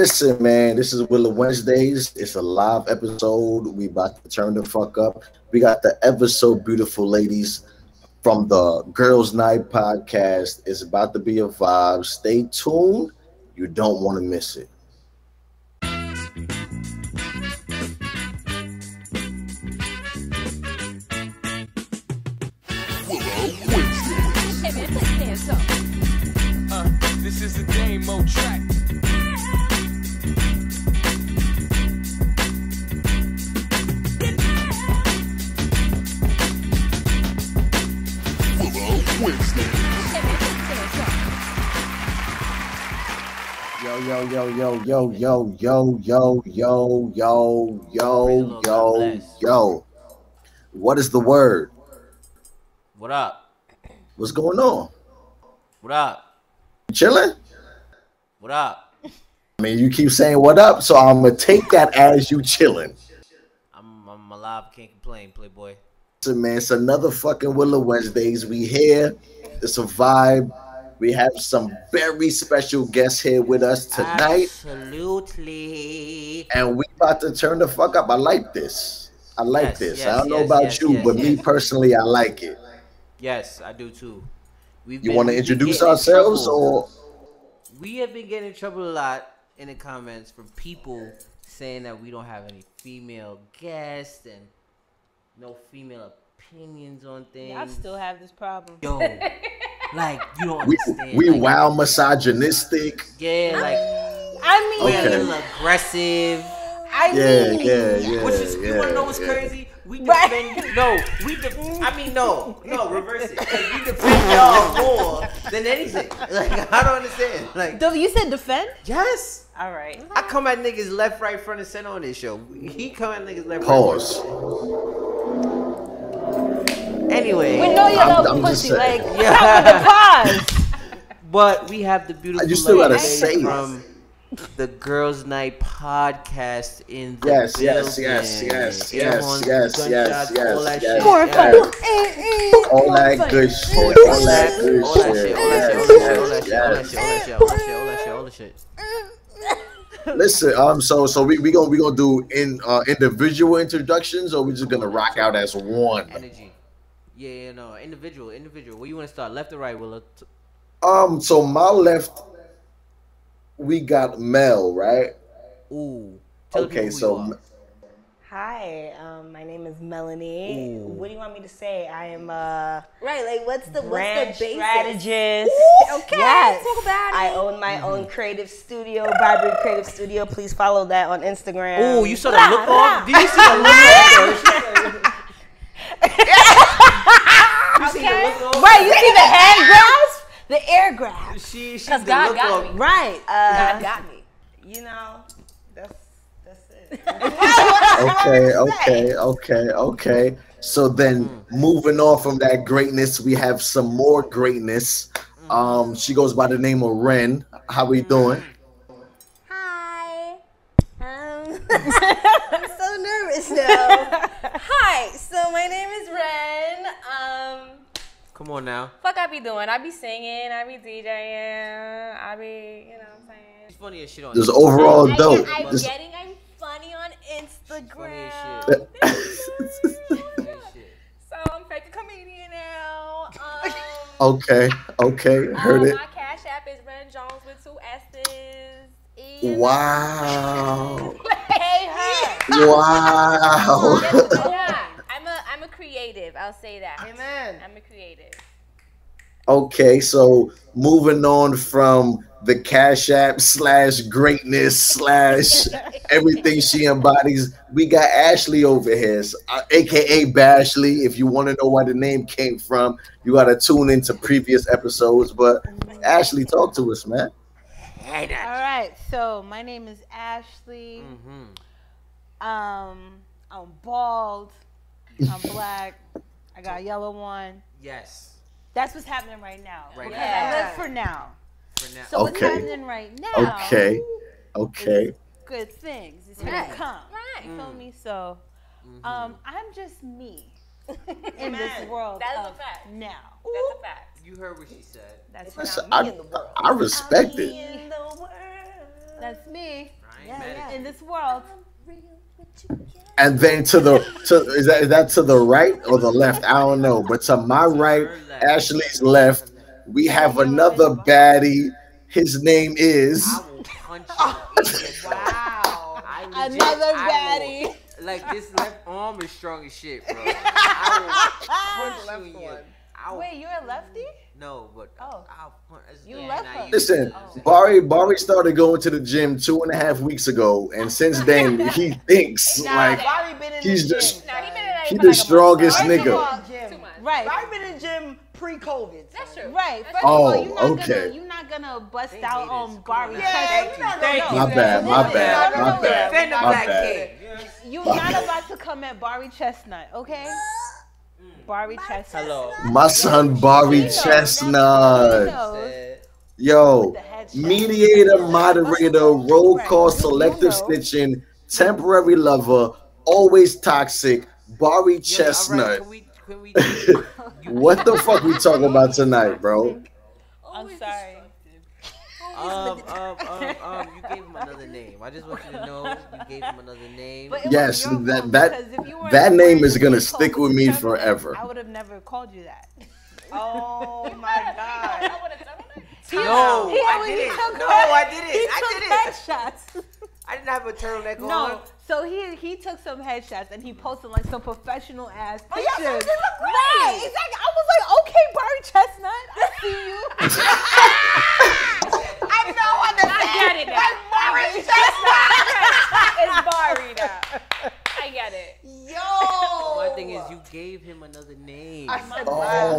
Listen, man, this is Willa Wednesdays. It's a live episode. We about to turn the fuck up. We got the ever so beautiful ladies from the Girls Night Podcast. It's about to be a vibe. Stay tuned. You don't want to miss it. This is a demo track. Yo, yo, yo, yo, yo, yo, yo, yo, yo, yo, yo, yo. What is the word? What up? What's going on? What up? Chilling? What up? I mean, you keep saying what up, so I'm gonna take that as you chilling. I'm alive, can't complain, playboy. Listen, man, it's another fucking Willa Wednesdays. We here. It's a vibe. We have some very special guests here with us tonight. Absolutely. And we about to turn the fuck up. I like this. I like this. Yes, I don't know about you, but me personally, I like it. Yes, I do too. You want to introduce ourselves or? We have been getting in trouble a lot in the comments from people saying that we don't have any female guests and no female opinions on things. I still have this problem. Yo. Like, you don't understand. We like, wild misogynistic. Yeah, like, I mean, okay. We're a little aggressive. I mean, yeah. Which is, you want to know what's crazy? We defend you. No, we defend, I mean, no, reverse it. Like, we defend y'all more than anything. Like, I don't understand. Like, you said defend? Yes. All right. I come at niggas left, right, front, and center on this show. He come at niggas left, right, front, and center. Anyway, we know you love pussy, like, yeah. But we have the beautiful ladies from the Girls Night Podcast in the yes, all that good shit, all that shit. Listen, so we gonna do individual introductions, or we just gonna rock out as one? Yeah, no, individual. Where you want to start, left or right, Willa? So my left, we got Mel, right? Ooh. Okay, so. Hi, my name is Melanie. Ooh. What do you want me to say? I am a what's the basic? Strategist. Ooh, okay, yes. Talk about it. I own my own creative studio, Vibrant Creative Studio. Please follow that on Instagram. Ooh, you saw the look off? Do you see the look off? Right, you see the hand grasp, the air grasp. Because God got me. Right. God got me. You know, that's it. Okay. So then moving on from that greatness, we have some more greatness. She goes by the name of Ren. How we doing? Hi. I'm so nervous now. Hi, so my name is Ren. Come on now. Fuck, I be doing. I be singing. I be DJing. I be, you know what I'm saying. She's funny as shit on Instagram. This overall dope. I'm funny on Instagram. Funny as shit. So I'm fake a comedian now. Okay. Heard it. My Cash App is Ren Jones with 2 S's. Wow. Wow. Yeah, I'm a creative. I'll say that. Amen. I'm a creative. Okay, so moving on from the Cash App / greatness / everything she embodies, we got Ashley over here, aka Bashley. If you want to know where the name came from, you gotta tune into previous episodes. But Ashley, talk to us, man. All right, so my name is Ashley. I'm bald, I'm black, I got a yellow one. Yes. That's what's happening right now. I live for now. So what's happening right now? Okay. Good things. It's gonna come. Right. You feel me? So I'm just me in this world. That's a fact. Now. That's a fact. You heard what she said. That's me in the world. I respect it. That's me. Yeah. In this world. And then to the is that to the right or the left? I don't know. But to my right, Ashley's left, we have another baddie. His name is. I will punch you. Wow. Another baddie. Like, this left arm is strong as shit, bro. I will punch you. Wait, you're a lefty? No, but I'll punch you. Left her. Listen, Bari started going to the gym 2.5 weeks ago, and since then he thinks he's the strongest nigga. Right. I've been in the gym pre-COVID. That's true. Right. First of all, you're not going to bust out on Bari. My bad. You're not about to come at Bari Chestnut, okay? Bari Chestnut. Hello. My son Bari Chestnut. Yo, mediator, moderator, roll call, selective snitching, temporary lover, always toxic, Bari Chestnut. What the fuck we talking about tonight, bro? I'm sorry. You gave him another name. I just want you to know you gave him another name. Yes, that name is gonna stick with me forever. I would have never called you that. Oh my god. No, I didn't. I didn't have a turtleneck on. So he took some headshots and he posted like some professional ass pictures. Oh yeah, so they look great. Right, exactly. I was like, okay, Bari Chestnut, I see you. I know, I get it now. Bari Chestnut. It's Bari now. I get it. Yo. My thing is, you gave him another name. I said, wow.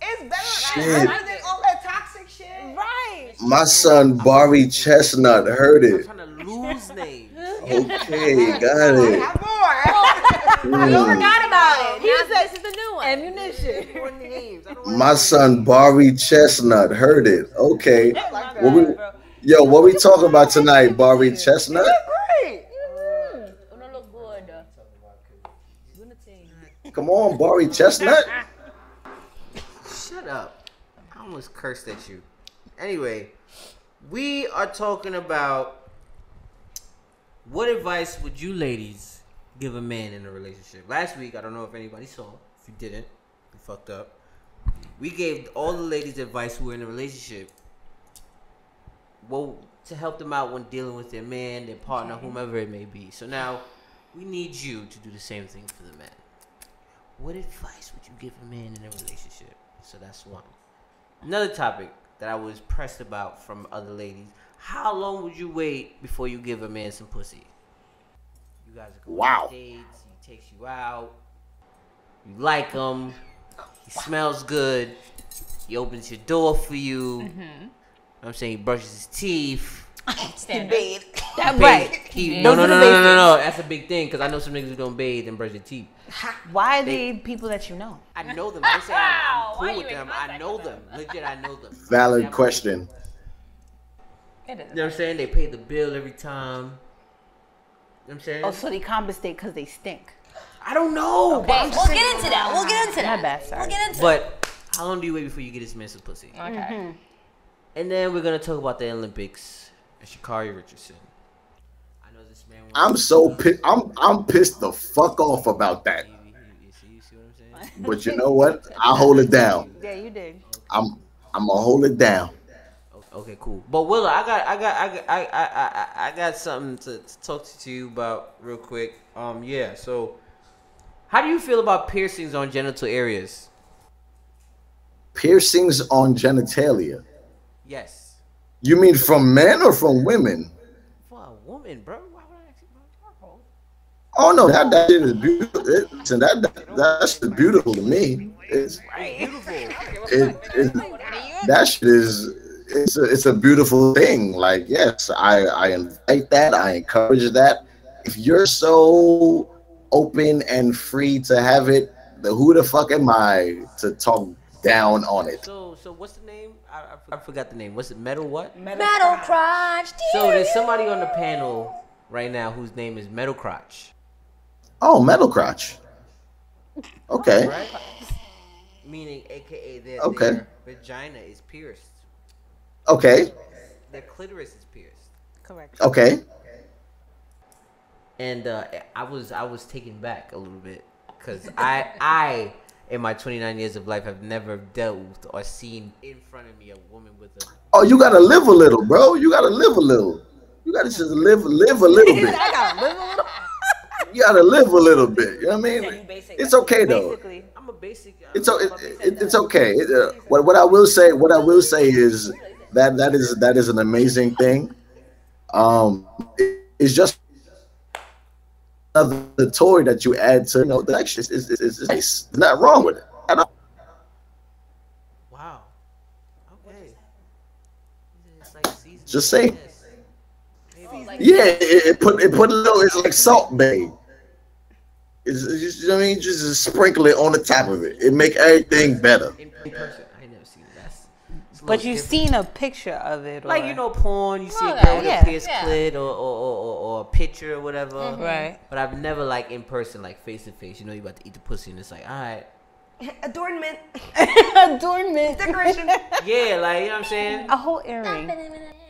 It's better than all that toxic shit. Right. My son Bari Chestnut heard it. I'm trying to lose names. Okay, got it. I have more. You forgot about it. He said this is a new one. Ammunition. My son Bari Chestnut heard it. Okay. What we talking about tonight, Bari Chestnut? Come on, Bari Chestnut. Up. I almost cursed at you. Anyway, we are talking about what advice would you ladies give a man in a relationship. Last week, I don't know if anybody saw. If you didn't, you fucked up. We gave all the ladies advice who were in a relationship. Well, to help them out when dealing with their man, their partner, whomever it may be. So now, we need you to do the same thing for the man. What advice would you give a man in a relationship? So that's one. Another topic that I was pressed about from other ladies. How long would you wait before you give a man some pussy? You guys are going on dates. He takes you out. You like him. He smells good. He opens your door for you. I'm saying he brushes his teeth. No. That's a big thing because I know some niggas who don't bathe and brush their teeth. Why are they people that you know? I know them. They say I'm cool with them. I know them. Legit, I know them. Valid question. It is. You know what I'm saying? They pay the bill every time. You know what I'm saying? Oh, so they compensate because they stink. I don't know. Okay. We'll get into that. But how long do you wait before you get this man's pussy? Okay. And then we're going to talk about the Olympics and Sha'Carri Richardson. I'm pissed the fuck off about that. But you know what? I hold it down. Yeah, you did. I'm gonna hold it down. Okay, cool. But Willa, I got something to talk to you about real quick. Yeah. So, how do you feel about piercings on genital areas? Piercings on genitalia. Yes. You mean from men or from women? For a woman, bro. Oh no, that shit is beautiful. That shit is beautiful to me. It's a beautiful thing. Like, yes, I invite that. I encourage that. If you're so open and free to have it, who the fuck am I to talk down on it? So what's the name? I forgot the name. What's it? Metal what? Metal Crotch. So there's somebody on the panel right now whose name is Metal Crotch. Oh, Metal Crotch. Okay. Right? Meaning, AKA their vagina is pierced. Okay. their clitoris is pierced. Correct. Okay. And I was taken back a little bit because I in my 29 years of life have never dealt with or seen in front of me a woman with a. Oh, you gotta live a little, bro. You gotta live a little. You gotta just live a little bit. I gotta live a little. You gotta live a little bit. You know what I mean? Yeah, it's okay though. Basically, I'm a basic. It's okay. What I will say is that is an amazing thing. It's just another toy that you add to the action. It's nice. There's nothing wrong with it at all. Wow. Okay. It's like season. Just saying. Yeah, it put a little. It's like Salt Bae. It's you know what I mean, just sprinkle it on the top of it. It make everything better. In person, I never seen that. But you've seen a picture of it, or... like porn. You see a girl with a pierced clit, or a picture or whatever, right? But I've never in person, face to face. You about to eat the pussy, and it's like, all right. Adornment, adornment, decoration. Yeah, you know what I'm saying. A whole earring.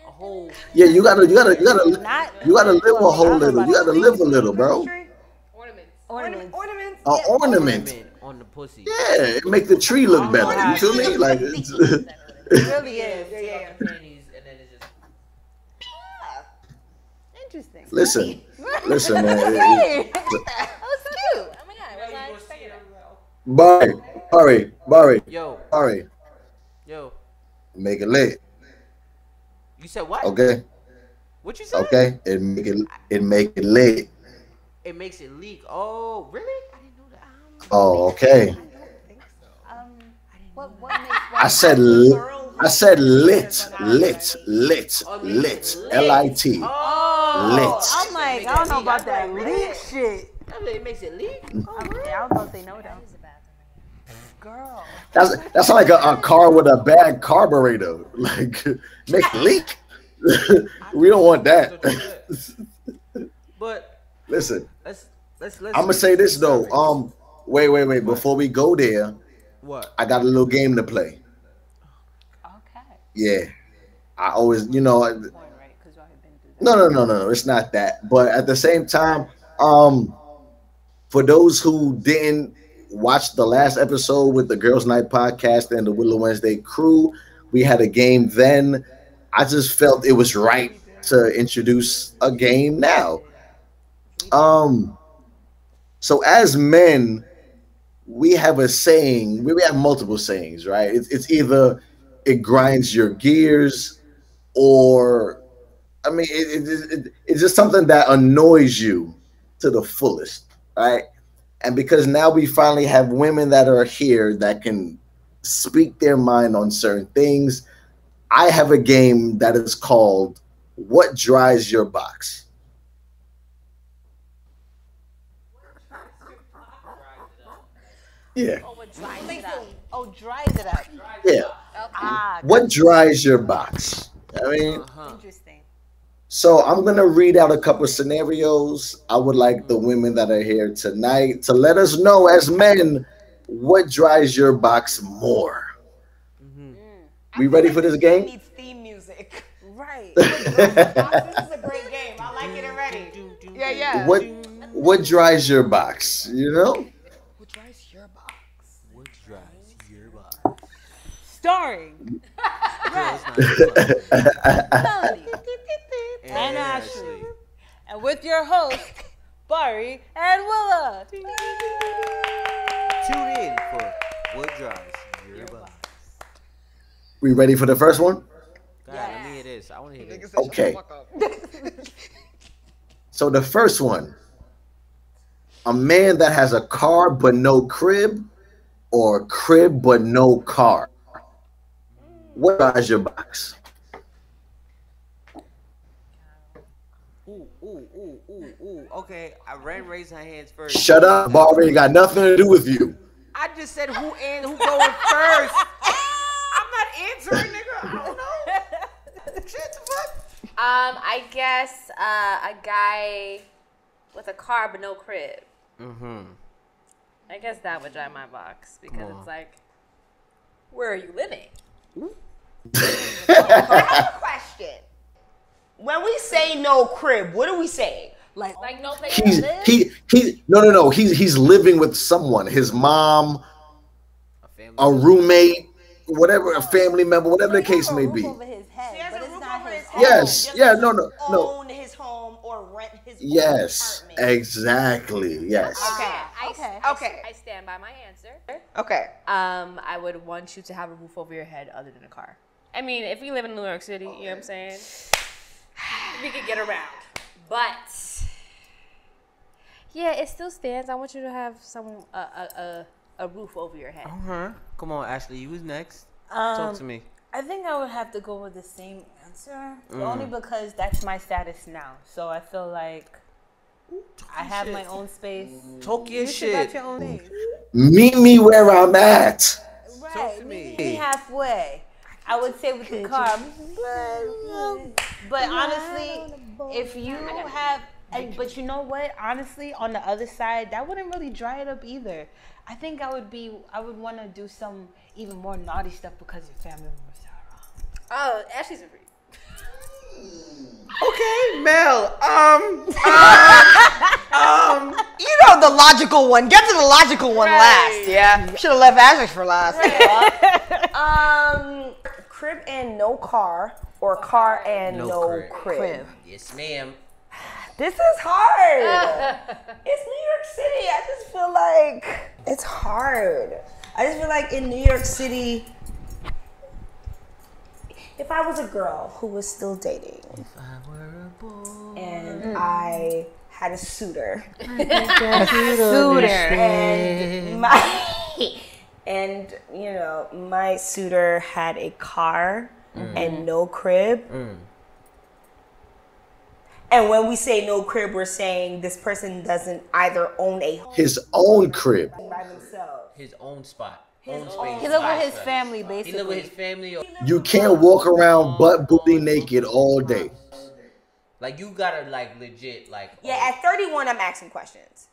Whole. Yeah, you gotta live a whole little. You gotta live a little, bro. Ornaments. Yeah. Ornament on the pussy. Yeah, it make the tree look better. You feel me? It's, it really is. Yeah. Interesting. Listen, man. That was cute. Oh my god. Bari. Yo. Make it lit. You said what? Okay. What you said? Okay. It make it lit. It makes it leak. Oh, really? I didn't know that. Oh, okay. I don't think so. I said lit. L-I-T. Oh, my God. I don't know about that lit shit. It makes it leak. Oh, really? I don't know if they know that. Girl. That's like a car with a bad carburetor. Make leak. We don't want that. But listen, let's I'm gonna say this though. Wait. What? Before we go there, what? I got a little game to play. Okay. Yeah, I always, No. It's not that. But at the same time, for those who didn't watch the last episode with the Girls Night Podcast and the Willa Wednesday crew, we had a game then. I just felt it was right to introduce a game now. So as men, we have a saying. We have multiple sayings, right? It's either it grinds your gears, or I mean, it's just something that annoys you to the fullest, right? And because now we finally have women that are here that can speak their mind on certain things, I have a game that is called What Dries Your Box? Yeah. Oh, what dries it up. Oh, dries it up. Yeah. Okay. What dries your box? I mean, interesting. So I'm going to read out a couple of scenarios. I would like the women that are here tonight to let us know as men, what dries your box more? Mm-hmm. We ready for this game? Needs theme music. Right. This is a great game. I like it already. Yeah. What dries your box? You know? What dries your box? What dries your box? Starring. Right. And Ashley. And with your host, Bari and Willa. Tune in for What Dries Your Box. We ready for the first one? God, yeah. Let me hear this. I want to hear this. Okay. So the first one, a man that has a car but no crib, or a crib but no car. What dries your box? Ooh, okay, Ren raised her hands first. Shut up, Barbie. It got nothing to do with you. I just said who going first. I'm not answering, nigga. I don't know. Shit, the fuck? I guess a guy with a car but no crib. Mm-hmm. I guess that would drive my box because it's like, where are you living? I have a question. When we say no crib, what are we saying? Like no place to live? No. He's living with someone. His mom, a roommate, whatever, a family member, whatever the case may be. Yes. Yeah. No. Own his home or rent his own apartment. Yes. Exactly. Yes. Okay. I stand by my answer. Okay. I would want you to have a roof over your head other than a car. I mean, if we live in New York City, you know what I'm saying? We could get around. But yeah, it still stands. I want you to have someone a roof over your head. Uh-huh. Come on, Ashley. You was next. Talk to me. I think I would have to go with the same answer, only because that's my status now. So I feel like I have my own space. Talk your shit. Your own name. Meet me where I'm at. Right. Talk to me. Meet me halfway. I would say with the car, but honestly, if you have, but you know what? Honestly, on the other side, that wouldn't really dry it up either. I think I would want to do some even more naughty stuff because your family members are wrong. Oh, Ashley's a freak. Okay, Mel. You know the logical one. Get to the logical one last. Yeah, should have left Ashley for last. Right. Crib and no car, or car and no crib. Yes, ma'am. This is hard. It's New York City. I just feel like it's hard. I just feel like in New York City, if I was a girl who was still dating, if I were a boy, and I had a suitor, and my suitor had a car and no crib. And when we say no crib, we're saying this person doesn't either own a home. His own crib. By themselves. His own spot. He lived with his family, basically. He lived with his family. You can't walk around butt booty naked all day. Like, you gotta, like, legit, like... Yeah, at 31, I'm asking questions.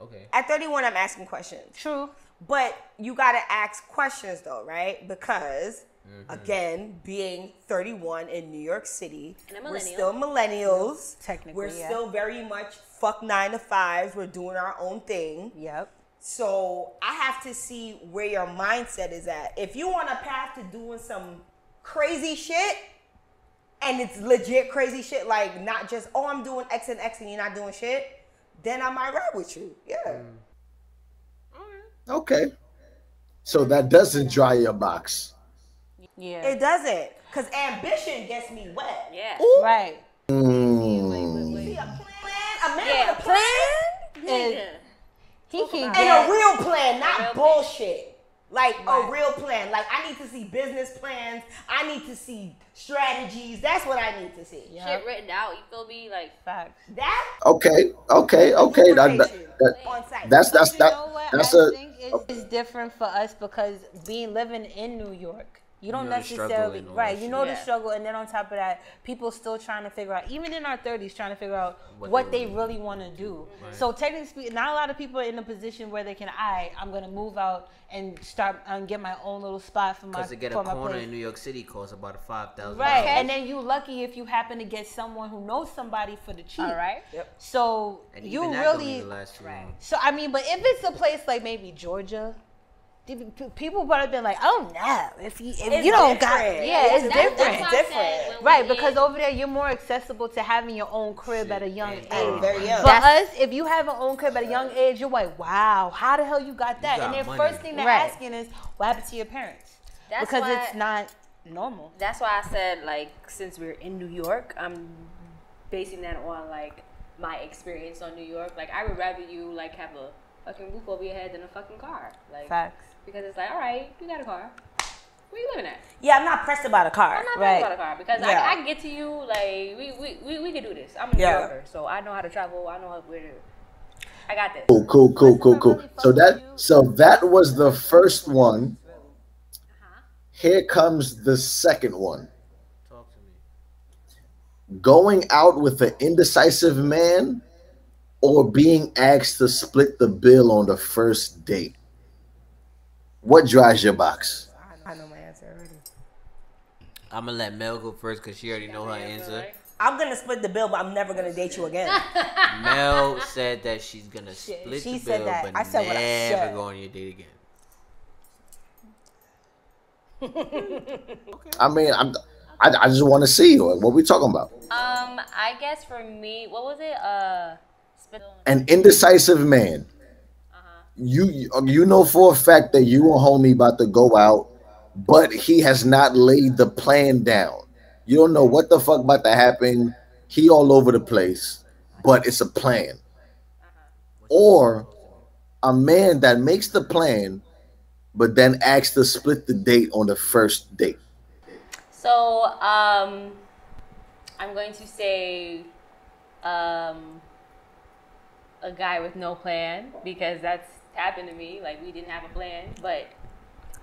Okay. At 31, I'm asking questions. True. But you gotta ask questions, though, right? Because... Again, being 31 in New York City, we're still millennials. Technically, we're still very much fuck 9 to 5s. We're doing our own thing. Yep. So I have to see where your mindset is at. If you on a path to doing some crazy shit, and it's legit crazy shit, like not just I'm doing X and X and you're not doing shit, then I might ride with you. Yeah. Okay. So that doesn't dry your box. Yeah. It doesn't, because ambition gets me wet. Yeah. Ooh. Right. You see a plan? A man with a plan? And a real plan, not bullshit. Like a real plan. Like, I need to see business plans. I need to see strategies. That's what I need to see. Yep. Shit written out, you feel me? Like, facts. That? Okay. I think it's different for us because living in New York, you don't necessarily, right, you know the struggle, and then on top of that, people still trying to figure out, even in our 30s, trying to figure out what they really want to do. Right. So technically, not a lot of people are in a position where they can, I'm going to move out and start and get my own little spot for my place. Because to get a corner in New York City costs about $5,000. Right, and then you lucky if you happen to get someone who knows somebody for the cheap. All right. Yep. So and you really, so I mean, but if it's a place like maybe Georgia, people would have been like, oh no, if you don't got it. Yeah, it's different. Right, because over there you're more accessible to having your own crib at a young age. Very young. For us, if you have an own crib at a young age, you're like, wow, how the hell you got that? And their first thing they're asking is, what happened to your parents? Because it's not normal. That's why I said, like, since we're in New York, I'm basing that on, like, my experience on New York. Like, I would rather you, like, have a fucking roof over your head than a fucking car. Like, facts. Because it's like, all right, you got a car. Where you living at? Yeah, I'm not pressed about a car. I'm not pressed about a car because I can get to you. Like, we can do this. I'm a New Yorker, so I know how to travel. I know where to. I got this. Cool. So that was the first one. Here comes the second one. Talk to me. Going out with an indecisive man, or being asked to split the bill on the first date. What dries your box? I know my answer already. I'm going to let Mel go first because she already knows her answer. Right? I'm going to split the bill, but I'm never going to date you again. Mel said that she's going to split the bill, but I said never go on your date again. Okay. I mean, I just want to see you. What are we talking about? I guess for me, what was it? An indecisive man. You know for a fact that you and homie about to go out, but he has not laid the plan down. You don't know what the fuck about to happen. He all over the place, but it's a plan. Or a man that makes the plan, but then asks to split the date on the first date. So I'm going to say a guy with no plan, because that's happened to me. Like, we didn't have a plan, but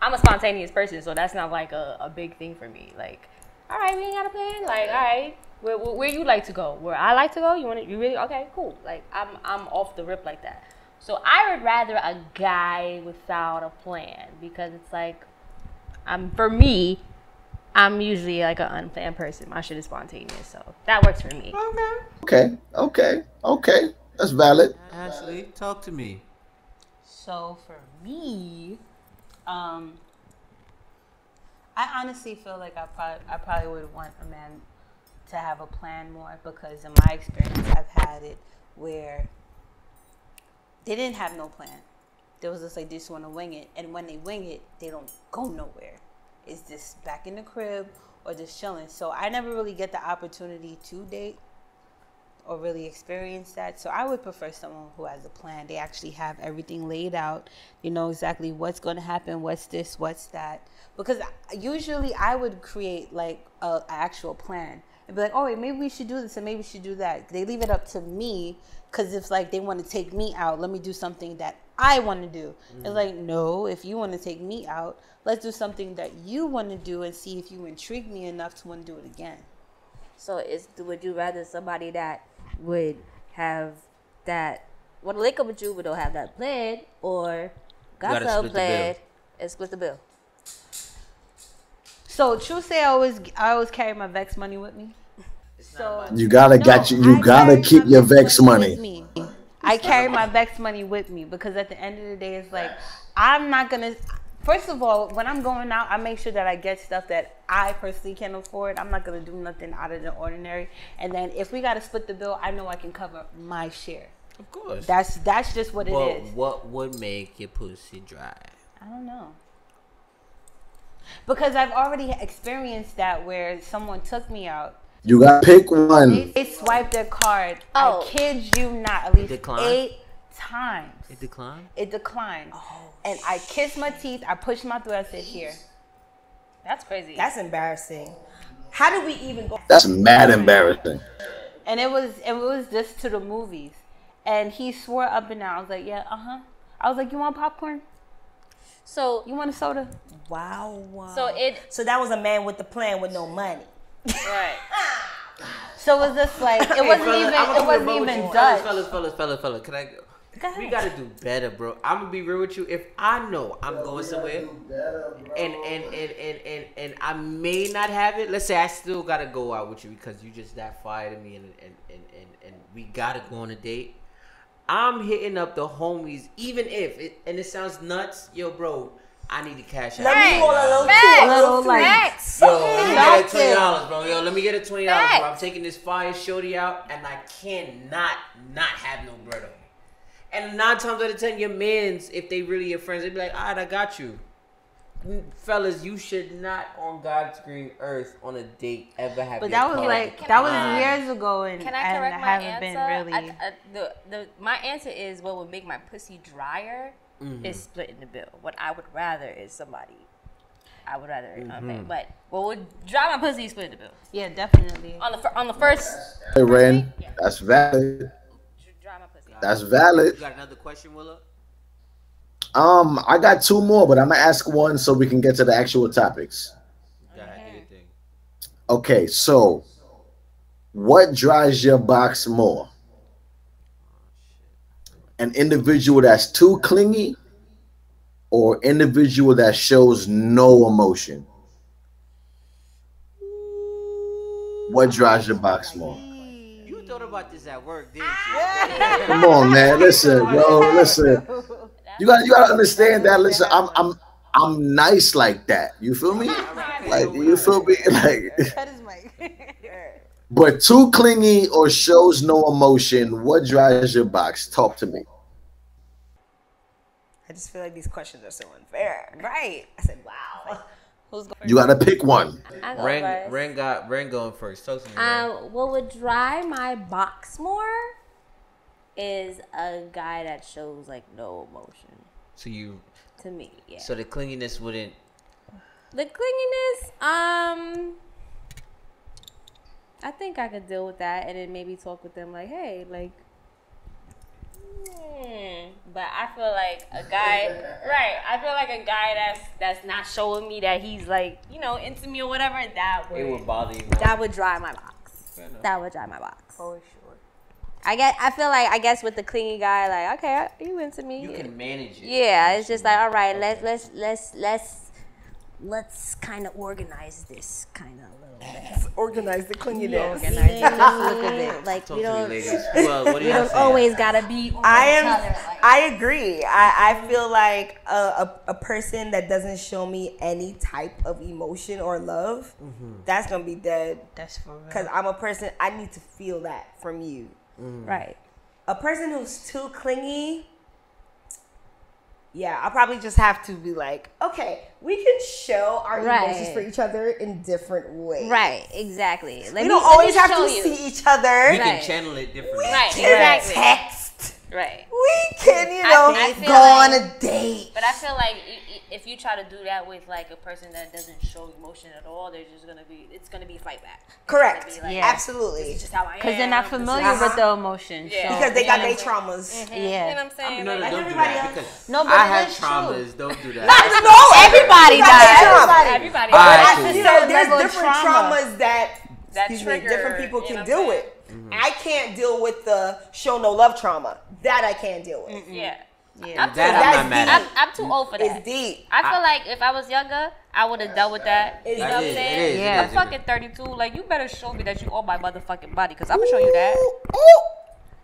I'm a spontaneous person, so that's not like a big thing for me. Like, all right, we ain't got a plan. Like, all right, where you like to go? Where I like to go? You want to? You really? Okay, cool. Like, I'm off the rip like that. So I would rather a guy without a plan, because it's like, for me, I'm usually like an unplanned person. My shit is spontaneous, so that works for me. Okay. Okay. That's valid. Ashley, talk to me. So for me, I honestly feel like I probably would want a man to have a plan more, because in my experience, I've had it where they didn't have no plan. There was just like, they just want to wing it. And when they wing it, they don't go nowhere. It's just back in the crib or just chilling. So I never really get the opportunity to date or really experience that. So I would prefer someone who has a plan. They actually have everything laid out. You know exactly what's going to happen, what's this, what's that. Because usually I would create like an actual plan and be like, oh wait, maybe we should do this and maybe we should do that. They leave it up to me, because it's like they want to take me out. Let me do something that I want to do. It's like, no, if you want to take me out, let's do something that you want to do and see if you intrigue me enough to want to do it again. So would you rather somebody that would have that, want to link up with you but don't have that plan, or got some plan and split the bill? So true, say I always carry my Vex money with me. So you gotta keep your Vex money. I carry my Vex money with me, because at the end of the day, it's like, I'm not gonna. First of all, when I'm going out, I make sure that I get stuff that I personally can afford. I'm not going to do nothing out of the ordinary. And then if we got to split the bill, I know I can cover my share. Of course. That's just what it is. What would make your pussy dry? I don't know. Because I've already experienced that where someone took me out. You got to pick one. They swiped their card. Oh. I kid you not. At least eight times. It declined? It declined. Oh, and I kissed my teeth. I pushed my throat. I said, here. That's crazy. That's embarrassing. How do we even go? That's mad embarrassing. And it was just to the movies. And he swore up and down. I was like, yeah, uh-huh. I was like, you want popcorn? So you want a soda? Wow. So that was a man with the plan with no money. Right. So it was just like, it wasn't even done. Fellas, can I go? We gotta do better, bro. I'm gonna be real with you. If I know I'm going somewhere, and I may not have it. Let's say I still gotta go out with you because you just that fire to me, and we gotta go on a date. I'm hitting up the homies, even if it, and it sounds nuts, yo, bro. I need to cash out. Let me hold a little yo, let me get a $20, bro. Yo, let me get a $20, bro. I'm taking this fire shorty out, and I cannot not have no bread on. And 9 times out of 10, your mans, if they really your friends, they be like, all right, I got you. Fellas, you should not on God's green earth on a date ever have. But that was like, that was years ago, and can I correct my answer? Really... My answer is what would make my pussy drier is splitting the bill. What I would rather is somebody. I would rather, but what would dry my pussy is splitting the bill. Yeah, definitely. On the first. Hey, Ren, that's valid. That's valid. You got another question, Willa? I got 2 more, but I'm gonna ask one so we can get to the actual topics. Okay, so what dries your box more? An individual that's too clingy, or individual that shows no emotion? What drives your box more? You thought about this at work, didn't you? Come on, man. Listen, yo, listen. You gotta understand that. Listen, I'm nice like that. You feel me? Like, you feel me? Like, that is Mike. But too clingy or shows no emotion, what drives your box? Talk to me. I just feel like these questions are so unfair. Right. I said, wow. Who's going? You gotta pick one. Ren going first. Talk to me. What would drive my box more is a guy that shows like no emotion. So you. To me, yeah. So the clinginess wouldn't. The clinginess, I think I could deal with that, and then maybe talk with them like, hey, like. But I feel like a guy, right? I feel like a guy that's not showing me that he's like, you know, into me or whatever. That would. It would bother you. That would drive my box. That would drive my box. For sure. I feel like with the clingy guy, like, okay, you into me? You can manage it. Yeah, it's just like, all right, okay. let's kind of organize this kind of. Let's organize the clinginess. Like, we don't, always gotta be. I agree. I feel like a person that doesn't show me any type of emotion or love, that's gonna be dead. That's for real. Because I'm a person. I need to feel that from you. Right. A person who's too clingy. Yeah, I'll probably just have to be like, okay, we can show our emotions for each other in different ways. Right, exactly. We don't always have to see each other. We can channel it differently. We can text. Right. We can, you know, go on a date. But I feel like if you try to do that with like a person that doesn't show emotion at all, they're just gonna be, it's gonna be fight back. Correct. Like, yeah, absolutely. This is just how I am. Because they're not familiar with the emotion. Yeah. So. Because they got their traumas. Yeah. You know what I'm saying? No, like, don't do that. Because no, I had traumas. True. Don't do that. No, everybody does. Everybody. There's different traumas that different people can deal with. I can't deal with the show no love trauma. That I can't deal with. Yeah. Yeah. I'm too old for that. It's deep. I feel like if I was younger, I would have dealt with that. You know what I'm saying? Yeah. I'm fucking 32. Like, you better show me that you own my motherfucking body, because I'm going to show you that.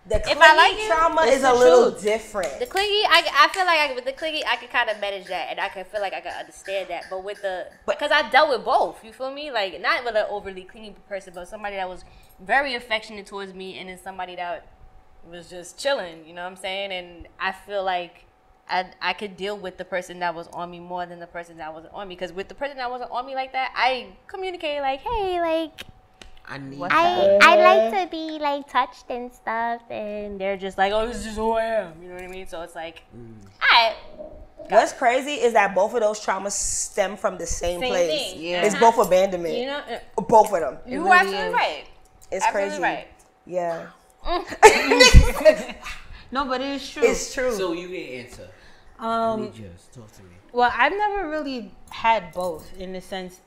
The clingy trauma is a little different. The clingy, I feel like with the clingy, I can kind of manage that, and I can feel like I can understand that. But with the, because I dealt with both, you feel me? Like, not with an overly clingy person, but somebody that was very affectionate towards me, and then somebody that was just chilling, you know what I'm saying? And I feel like I could deal with the person that was on me more than the person that wasn't on me, because with the person that wasn't on me like that, I communicated like, hey, like, I like to be like touched and stuff, and they're just like, oh, this is who I am, you know what I mean? So it's like, alright. What's crazy is that both of those traumas stem from the same place. Yeah. It's both abandonment. You know, both of them. You are absolutely right. It's absolutely crazy. Right. Yeah. No, but it is true. It's true. So you didn't answer. Just talk to me. Well, I've never really had both in the sense.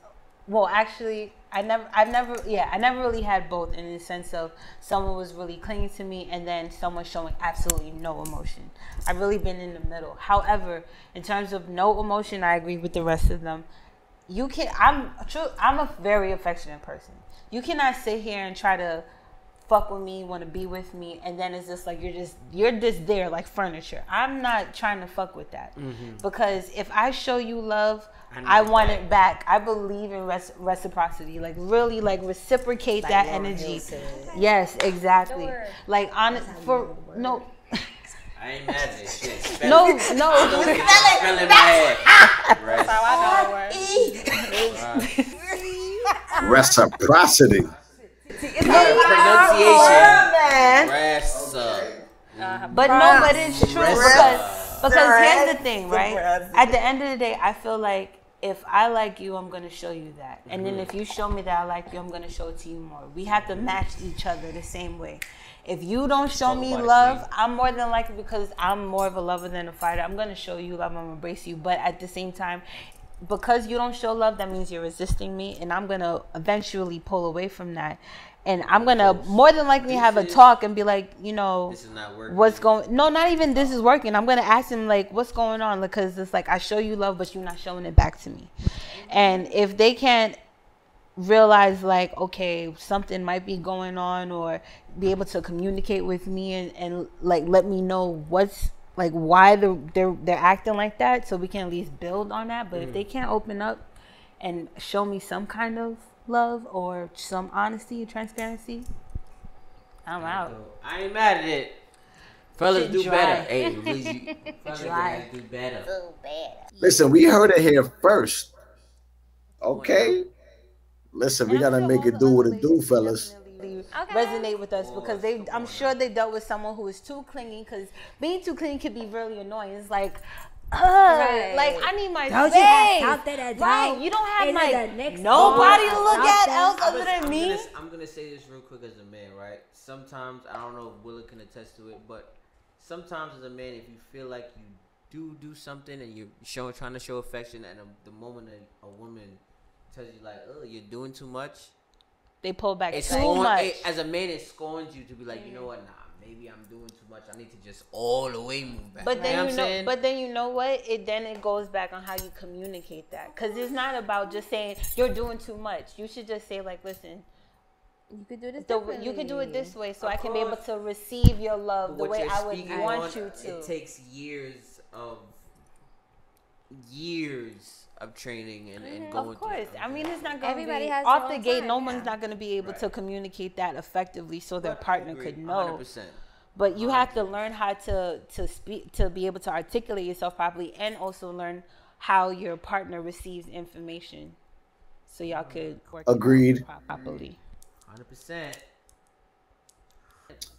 Well, actually, I never really had both in the sense of someone was really clinging to me and then someone showing absolutely no emotion. I've really been in the middle. However, in terms of no emotion, I agree with the rest of them. You can. I'm a very affectionate person. You cannot sit here and try to fuck with me, want to be with me, and then it's just like you're just there like furniture. I'm not trying to fuck with that, because if I show you love, I want it back. I believe in reciprocity, like really, like reciprocate like that energy. Yes, exactly. Like honest for no. I ain't mad at this shit. Spell no. Spell it bad. Reciprocity. It's pronunciation. But no, but it's true because here's the thing, right? At the end of the day, I feel like if I like you, I'm gonna show you that, and then if you show me that I like you, I'm gonna show it to you more. We have to match each other the same way. If you don't show me love, I'm more than likely, because I'm more of a lover than a fighter, I'm gonna show you love. I'm gonna embrace you, but at the same time, because you don't show love, that means you're resisting me, and I'm gonna eventually pull away from that, and I'm gonna more than likely have a talk and be like, you know, this is not working. What's going? No, not even this is working. I'm gonna ask him like, what's going on? Because it's like I show you love, but you're not showing it back to me, and if they can't realize like, okay, something might be going on, or be able to communicate with me and like let me know what's like, why they're acting like that, so we can at least build on that. But if they can't open up and show me some kind of love or some honesty and transparency, I'm out. I ain't mad at it. Fellas do better. Hey, fellas do better. Listen, we heard it here first. Okay. Listen, we gotta make it do what it do, fellas. Resonate with us, because they, I'm sure they dealt with someone who is too clingy, because being too clingy can be really annoying. It's like, like I need my space. Right, you don't have my nobody to look at else other than me. I'm gonna say this real quick as a man, right? Sometimes, I don't know if Willa can attest to it, but sometimes as a man, if you feel like you do something and you're trying to show affection, and the moment a woman tells you like, oh, you're doing too much, they pull back too much. As a man, it scorns you to be like, you know what, nah, maybe I'm doing too much. I need to just all the way move back. But then you know what? Then it goes back on how you communicate that, because it's not about just saying you're doing too much. You should just say like, listen, you could do this. You could do it this way, so I can be able to receive your love the way I would want you to. It takes years of training and going. Of course, I mean, it's not going to be off the gate. No one's not going to be able to communicate that effectively, so their partner could know. 100%. But you have to learn how to speak, to be able to articulate yourself properly, and also learn how your partner receives information, so y'all could work properly. 100%.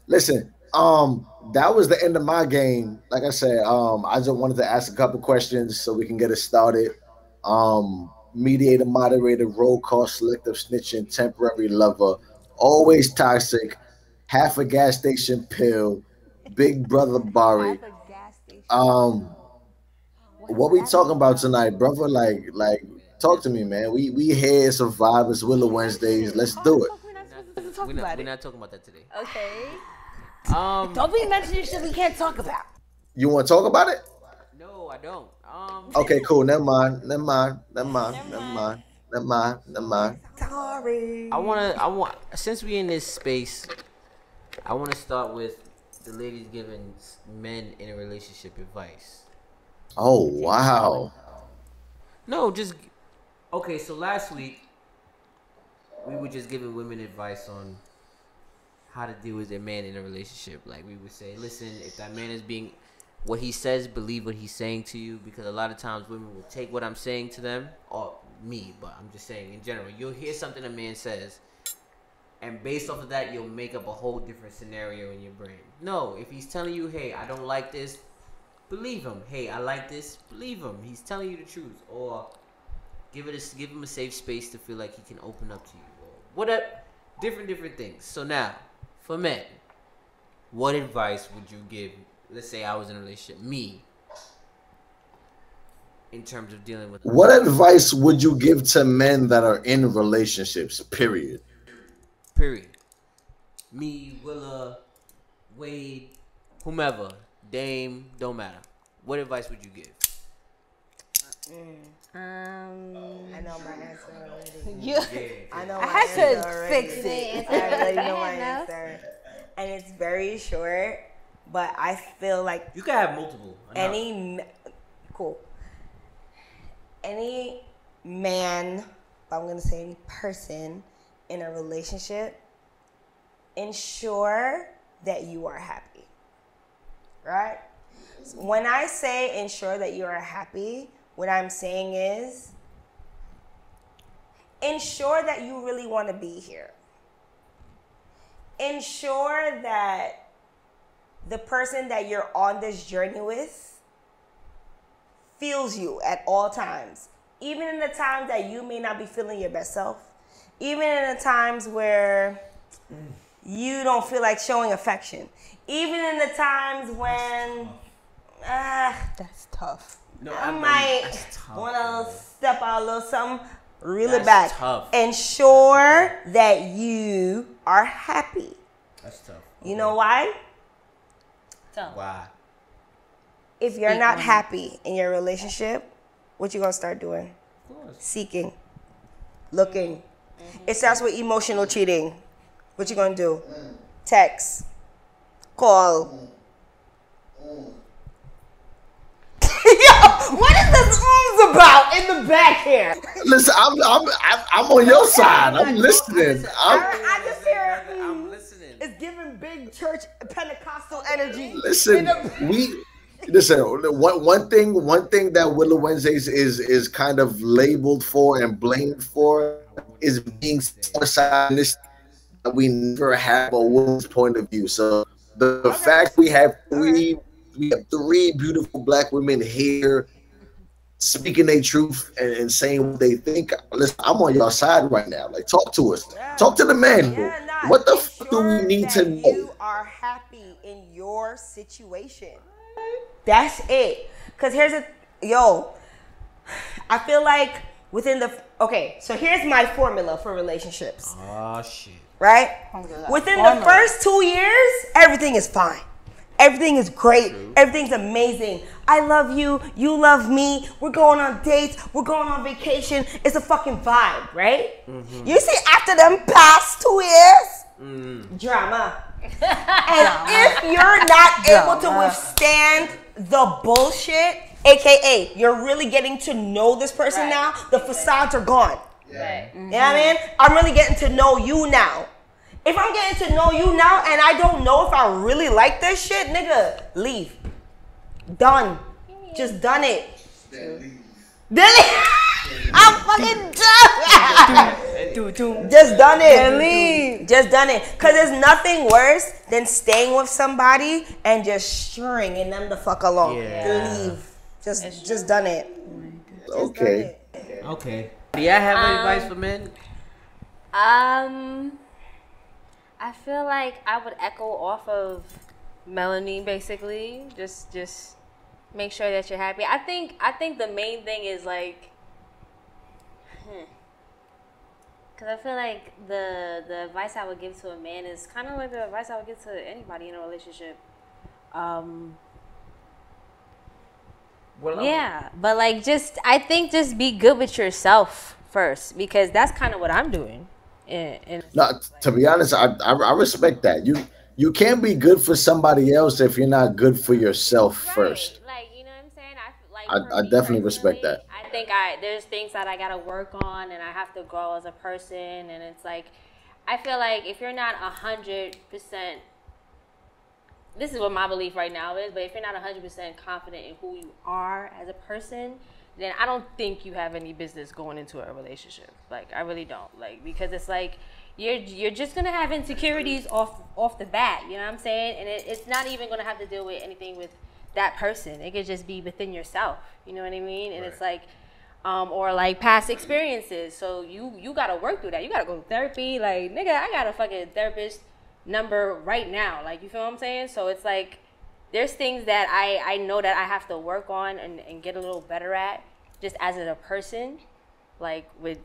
Listen, that was the end of my game. Like I said, I just wanted to ask a couple questions so we can get it started. Mediator, moderator, roll call, selective snitching, temporary lover, always toxic, half a gas station pill, big brother Bari. What we talking about tonight, brother? Like, talk to me, man. We here, survivors, Willa Wednesdays. Let's do it. We're not talking about that today. Okay. Don't be mentioning shit we can't talk about. You want to talk about it? No, I don't. Okay, cool. Never mind. Sorry. I want. Since we in this space, I want to start with the ladies giving men in a relationship advice. Oh wow. No, just okay. So last week, we were just giving women advice on how to deal with a man in a relationship. Like, we would say, listen, if that man is being what he says, believe what he's saying to you, because a lot of times women will take what I'm saying to them, or me, but I'm just saying in general, you'll hear something a man says, and based off of that, you'll make up a whole different scenario in your brain. No, if he's telling you, hey, I don't like this, believe him. Hey, I like this, believe him. He's telling you the truth. Or give him a safe space to feel like he can open up to you. Or whatever, different things. So now, for men, what advice would you give? Let's say I was in a relationship, me, in terms of dealing with... What advice would you give to men that are in relationships, period? Period. Me, Willa, Wade, whomever, Dame, don't matter. What advice would you give? I know my answer already. I had to fix it. I already know my answer. And it's very short, but I feel like you can have multiple. Any man, I'm gonna say any person in a relationship, ensure that you are happy. Right? So when I say ensure that you are happy, what I'm saying is, ensure that you really want to be here. Ensure that the person that you're on this journey with feels you at all times. Even in the times that you may not be feeling your best self. Even in the times where you don't feel like showing affection. Even in the times when... that's tough. No, I might want to step out a little something really bad. Ensure that you are happy. That's tough. You know why? Tough. Why? If you're not happy in your relationship, what you gonna start doing? Of course. Seeking, looking, It starts with emotional cheating. What you gonna do? Text. Call. Yo, what is this ooms about in the back here? Listen, I'm on your side. I'm listening. I just hear it. I'm listening. It's giving big church Pentecostal energy. Listen, listen. One thing that Willa Wednesdays is kind of labeled for and blamed for is being misogynistic. We never have a woman's point of view. So the fact we have three beautiful black women here speaking their truth and saying what they think. Listen, I'm on your side right now. Like, talk to us. Yeah. Talk to the man. Yeah, nah, what the fuck do we need to know? You are happy in your situation. That's it. Because here's a... Yo, I feel like within the... Okay, so here's my formula for relationships. Oh, shit. Right? Within the first 2 years, everything is fine. Everything is great. True. Everything's amazing. I love you. You love me. We're going on dates. We're going on vacation. It's a fucking vibe, right? Mm-hmm. You see, after them past 2 years, drama. And if you're not able to withstand the bullshit, aka you're really getting to know this person now, the facades are gone. Yeah. Mm-hmm. You know what I mean? I'm really getting to know you now. If I'm getting to know you now and I don't know if I really like this shit, nigga, leave. Done. Just done it. I'm fucking done. Just done it. Just done it. Because there's nothing worse than staying with somebody and just stringing them the fuck along. Yeah. Leave. Just done it. Okay. Done it. Okay. Do y'all have any advice for men? I feel like I would echo off of Melanie, basically. Just make sure that you're happy. I think the main thing is like, because I feel like the advice I would give to a man is kind of like the advice I would give to anybody in a relationship. But like I think just be good with yourself first, because that's kind of what I'm doing. No, to be honest, I respect that. You can't be good for somebody else if you're not good for yourself first. Like, you know what I'm saying? I definitely respect that. I think there's things that I gotta work on, and I have to grow as a person. And it's like, I feel like if you're not 100%, this is what my belief right now is. But if you're not 100% confident in who you are as a person, then I don't think you have any business going into a relationship. Like, I really don't. Like, because it's like, you're just gonna have insecurities off the bat, you know what I'm saying? And it's not even gonna have to deal with anything with that person. It could just be within yourself, you know what I mean? And it's like, or like past experiences. So you gotta work through that. You gotta go to therapy. Like, nigga, I got a fucking therapist number right now. Like, you feel what I'm saying? So it's like, there's things that I know that I have to work on and get a little better at, just as a person, like with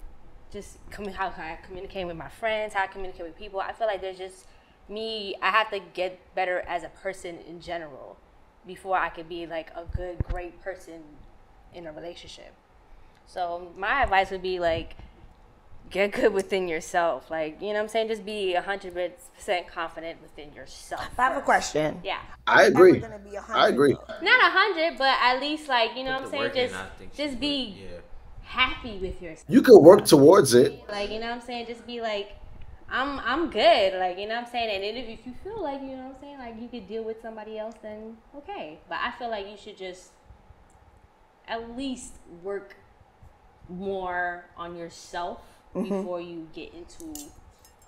just how I communicate with my friends, how I communicate with people. I feel like there's just me, I have to get better as a person in general before I could be like a good, great person in a relationship. So my advice would be like, get good within yourself. Like, you know what I'm saying? Just be 100% confident within yourself. I have a question. Yeah. I agree. Gonna be 100. I agree. Not 100, but at least, like, you know what I'm saying? Just be happy with yourself. You can work towards it. Like, you know what I'm saying? Just be like, I'm good. Like, you know what I'm saying? And if you feel like, you know what I'm saying, like you could deal with somebody else, then okay. But I feel like you should just at least work more on yourself before you get into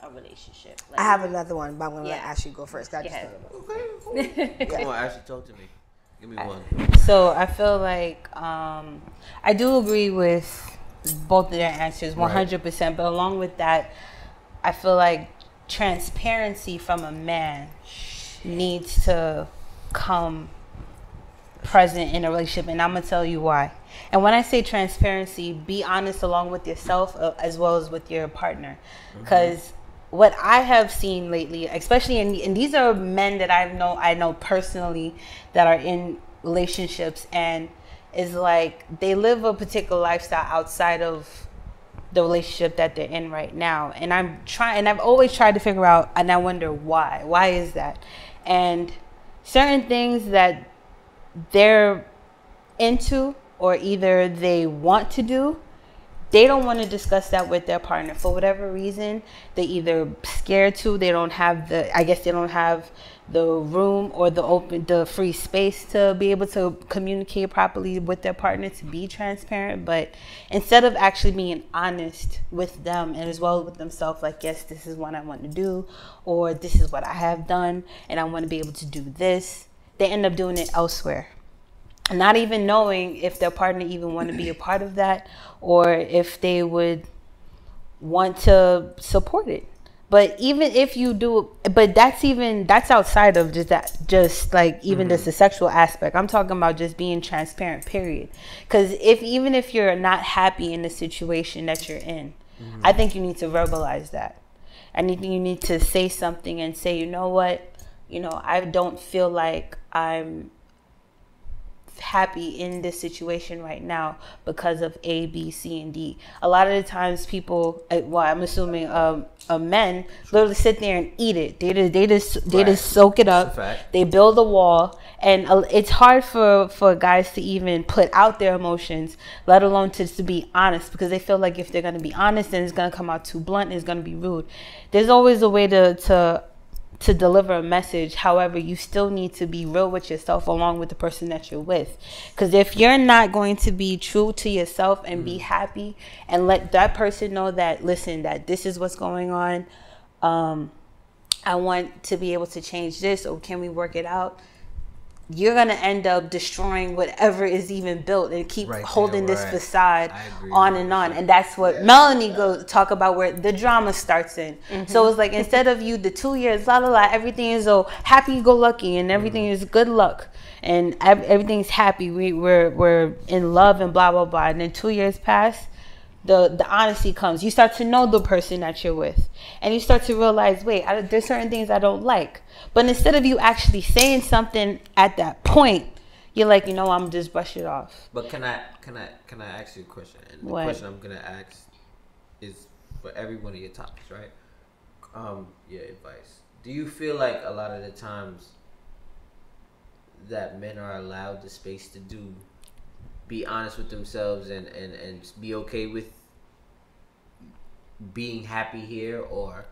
a relationship. Like, I have another one, but I'm gonna let Ashley go first. Okay. Come on, Ashley, talk to me. Give me one. So I feel like I do agree with both of their answers, 100%. But along with that, I feel like transparency from a man needs to come present in a relationship, and I'm gonna tell you why. And when I say transparency, be honest along with yourself as well as with your partner, because what I have seen lately, especially and these are men that I know personally that are in relationships, and is like they live a particular lifestyle outside of the relationship that they're in right now. And I've always tried to figure out, and I wonder why. Why is that? And certain things that they're into, or either they want to do, they don't want to discuss that with their partner for whatever reason. They either scared to, they don't have the, I guess they don't have the room or the free space to be able to communicate properly with their partner, to be transparent. But instead of actually being honest with them and as well with themselves, like, yes, this is what I want to do, or this is what I have done, and I want to be able to do this, they end up doing it elsewhere. Not even knowing if their partner even want to be a part of that, or if they would want to support it. But even if you do, but that's outside of just that, just like even just the sexual aspect. I'm talking about just being transparent, period. Because even if you're not happy in the situation that you're in, I think you need to verbalize that. I think you need to say something and say, you know what, you know, I don't feel like I'm happy in this situation right now because of A, B, C, and D. A lot of the times people, well, I'm assuming men literally sit there and eat it. They just soak it up. They build a wall, and it's hard for guys to even put out their emotions, let alone to be honest, because they feel like if they're going to be honest, then it's going to come out too blunt, and it's going to be rude. There's always a way to deliver a message. However, you still need to be real with yourself along with the person that you're with. Because if you're not going to be true to yourself and be happy and let that person know that, listen, that this is what's going on, I want to be able to change this, or can we work it out? You're going to end up destroying whatever is even built and keep holding this facade on and on. And that's what Melanie goes talk about, where the drama starts in. So it's like, instead of you, the 2 years, la la la, everything is so happy go lucky and everything is good luck and everything's happy. We're in love and blah, blah, blah. And then 2 years pass. The honesty comes. You start to know the person that you're with, and you start to realize, wait, there's certain things I don't like. But instead of you actually saying something at that point, you're like, you know, I'm just brush it off. But can I ask you a question? And the question I'm gonna ask is for every one of your topics, right? Yeah, advice. Do you feel like a lot of the times that men are allowed the space to be honest with themselves and be okay with being happy here, or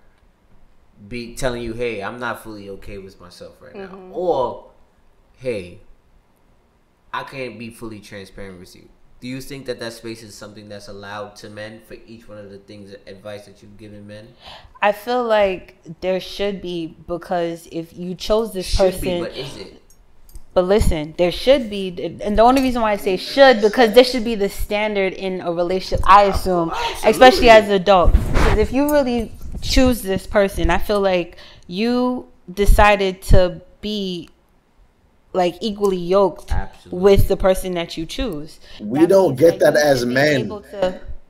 be telling you, hey, I'm not fully okay with myself right now, or hey, I can't be fully transparent with you? Do you think that that space is something that's allowed to men for each one of the things, advice that you've given men? I feel like there should be, because if you chose this person, but is it? But listen, there should be, and the only reason why I say should, because there should be the standard in a relationship, I assume, especially as adults. Because if you really choose this person, I feel like you decided to be like equally yoked with the person that you choose. We don't get that as men.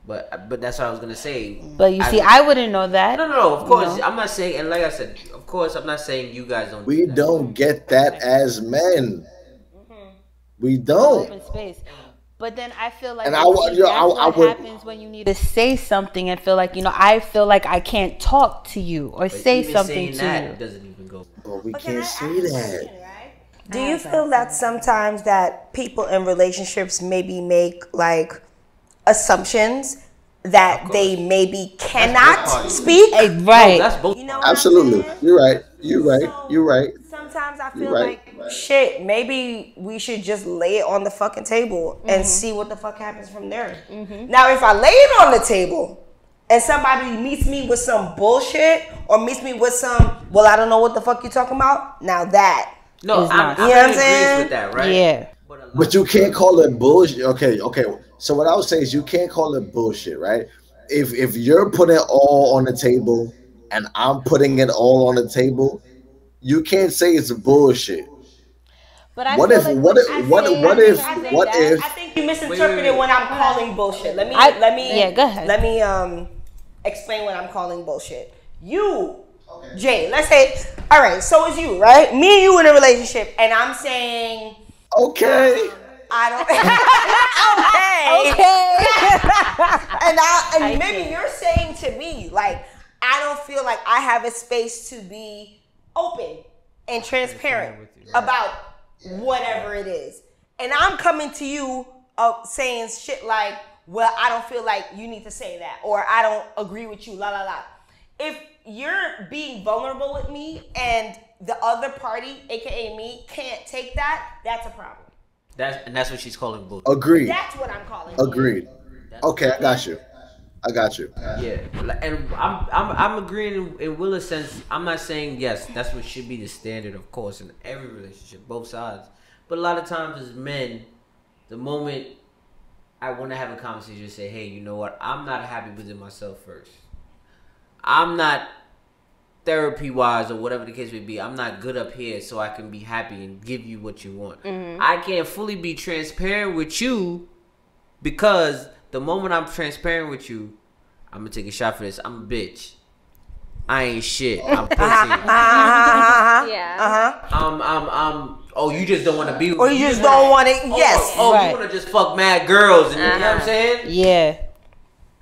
But that's what I was gonna say. But you see, I wouldn't know that. No, of course. I'm not saying, and like I said, of course, I'm not saying you guys don't. We don't get that as men. We don't. Open space. But then I feel like, and what happens when you need to say something and feel like, you know, I feel like I can't talk to you or say something to you. It doesn't even go. But we can't say that. Do you feel that sometimes that people in relationships maybe make like assumptions that they maybe cannot speak? Right. No, that's both. You know, absolutely. You're right. Sometimes I feel like shit, maybe we should just lay it on the fucking table and see what the fuck happens from there. Now, if I lay it on the table and somebody meets me with some bullshit, or meets me with some, well, I don't know what the fuck you're talking about. Now that. No, I'm agrees with that, right? Yeah. But you can't call it bullshit. Okay. So what I would say is, you can't call it bullshit, right? If you're putting it all on the table and I'm putting it all on the table, you can't say it's bullshit. But I what if I think you misinterpreted when I'm calling bullshit. Let me explain what I'm calling bullshit. You, Jay, let's say, all right, so it's you, right? Me and you in a relationship, and I'm saying, okay, I don't. Okay. And maybe you're saying to me, like, I don't feel like I have a space to be open and transparent about whatever it is. And I'm coming to you saying shit like, well, I don't feel like you need to say that, or I don't agree with you, la, la, la. If you're being vulnerable with me and the other party, AKA me, can't take that, that's a problem. And that's what she's calling bullshit. Agreed. That's what I'm calling. Agreed. Okay, I got you. I got you. Yeah, and I'm agreeing in Willa's sense. I'm not saying yes. That's what should be the standard, of course, in every relationship, both sides. But a lot of times as men, the moment I want to have a conversation, say, hey, you know what? I'm not happy within myself first. I'm not therapy-wise or whatever the case may be. I'm not good up here so I can be happy and give you what you want. Mm-hmm. I can't fully be transparent with you because the moment I'm transparent with you, I'm going to take a shot for this. I'm a bitch. I ain't shit. I'm pussy. Oh, you just don't want to be with me. Or you just don't want to, yes. Oh, you want to just fuck mad girls. And you know what I'm saying? Yeah.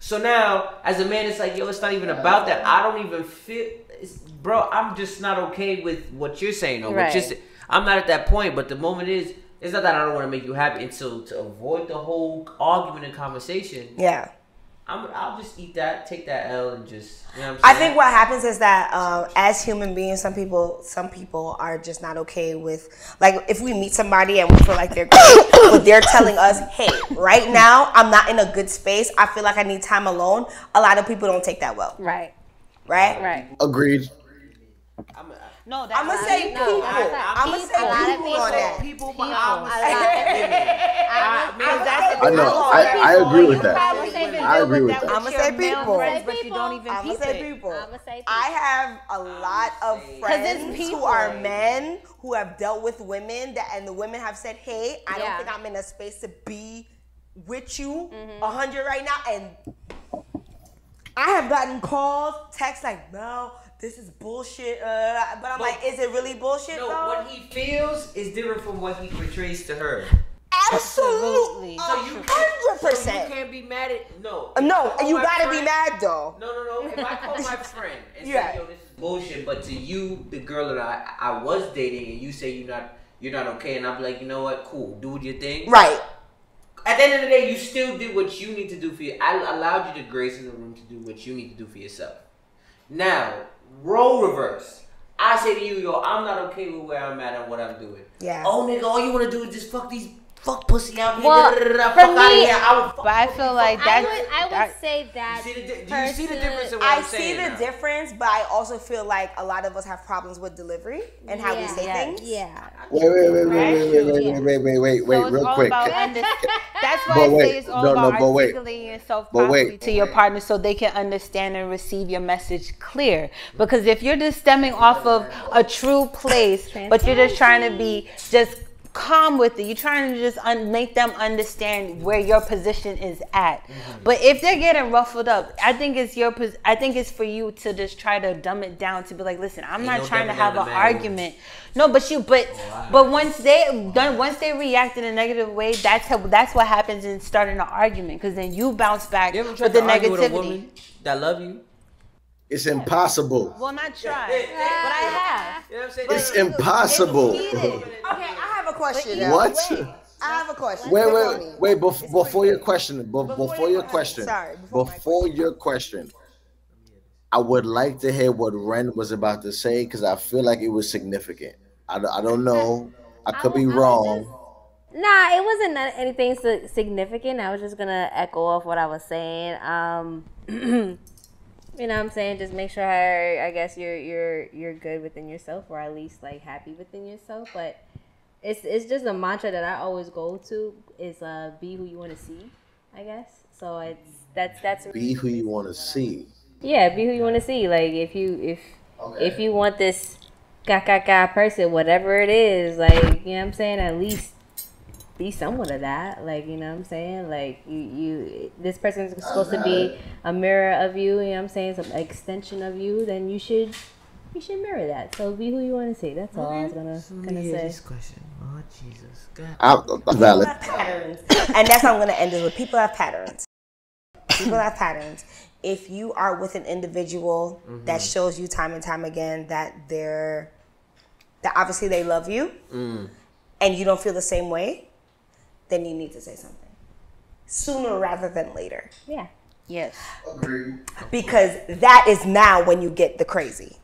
So now, as a man, it's like, yo, it's not even about that. I don't even feel, bro, I'm just not okay with what you're saying. Or what you're saying. I'm not at that point, but the moment is, it's not that I don't want to make you happy. It's to avoid the whole argument and conversation. Yeah. I'll just eat that, take that L, and just, you know what I'm saying? I think what happens is that as human beings, some people are just not okay with, like, if we meet somebody and we feel like they're great, but they're telling us, hey, right now, I'm not in a good space. I feel like I need time alone. A lot of people don't take that well. Right. Right? Right. Agreed. No, that's I'm gonna say people. No, I'm gonna say people on that. People, but I'm gonna say people. I know. I agree with that. I agree with that. I'm gonna say people, but you don't even. I'm gonna say people. I have a lot of friends who are men who have dealt with women that, and the women have said, "Hey, I don't think I'm in a space to be with you 100 right now." And I have gotten calls, texts like, "No, this is bullshit," but I'm like, is it really bullshit? No, though? What he feels is different from what he portrays to her. Absolutely. 100%. You can't be mad at, no. No, you gotta be mad though. No. If I call my friend and say, yo, this is bullshit, but to you, the girl that I was dating, and you say you're not okay, and I'm like, you know what, cool, do your thing. Right. At the end of the day, you still did what you need to do for you. I allowed you the grace in the room to do what you need to do for yourself. Now, role reverse. I say to you, yo, I'm not okay with where I'm at and what I'm doing. Yeah. Oh, nigga, all you want to do is just fuck these fuck pussy out here. Well, I would say that. Do you see the difference in what I'm saying? I see the difference, but I also feel like a lot of us have problems with delivery and how we say things. Yeah. Wait, real quick. That's why I say it's all about articulating yourself properly to your partner so they can understand and receive your message clear. Because if you're just stemming off of a true place, but you're just trying to be just calm with it, you're trying to just make them understand where your position is at. But if they're getting ruffled up, I think it's for you to just try to dumb it down, to be like, listen, I'm not trying to have an argument. No, but once they react in a negative way, that's what happens in starting an argument, because then you bounce back with the negativity. With a woman that love you, it's impossible. Well, not try, but I have. You know what I'm saying? It's impossible. It's okay, I have a question. What? I have a question. Wait. Before your question. Sorry. Before your question, I would like to hear what Ren was about to say, because I feel like it was significant. I don't know. I could be wrong. Nah, it wasn't anything significant. I was just gonna echo off what I was saying. You know what I'm saying? Just make sure, I guess, you're good within yourself, or at least like happy within yourself. But it's just a mantra that I always go to is be who you want to see, I guess. So that's be who you want to see. Yeah, be who you want to see. Like if you want this ga person, whatever it is, like, you know what I'm saying, at least be somewhat of that, like, you know what I'm saying, like you this person is supposed to be a mirror of you, you know what I'm saying, some extension of you, then you should you should mirror that. So be who you want to see. That's all I was gonna say. This question. Oh Jesus, God. I'm valid. And that's how I'm gonna end it with. People have patterns. People have patterns. If you are with an individual that shows you time and time again that that obviously they love you, and you don't feel the same way, then you need to say something sooner rather than later. Yeah. Yes. Agreed. Because that is now when you get the crazy.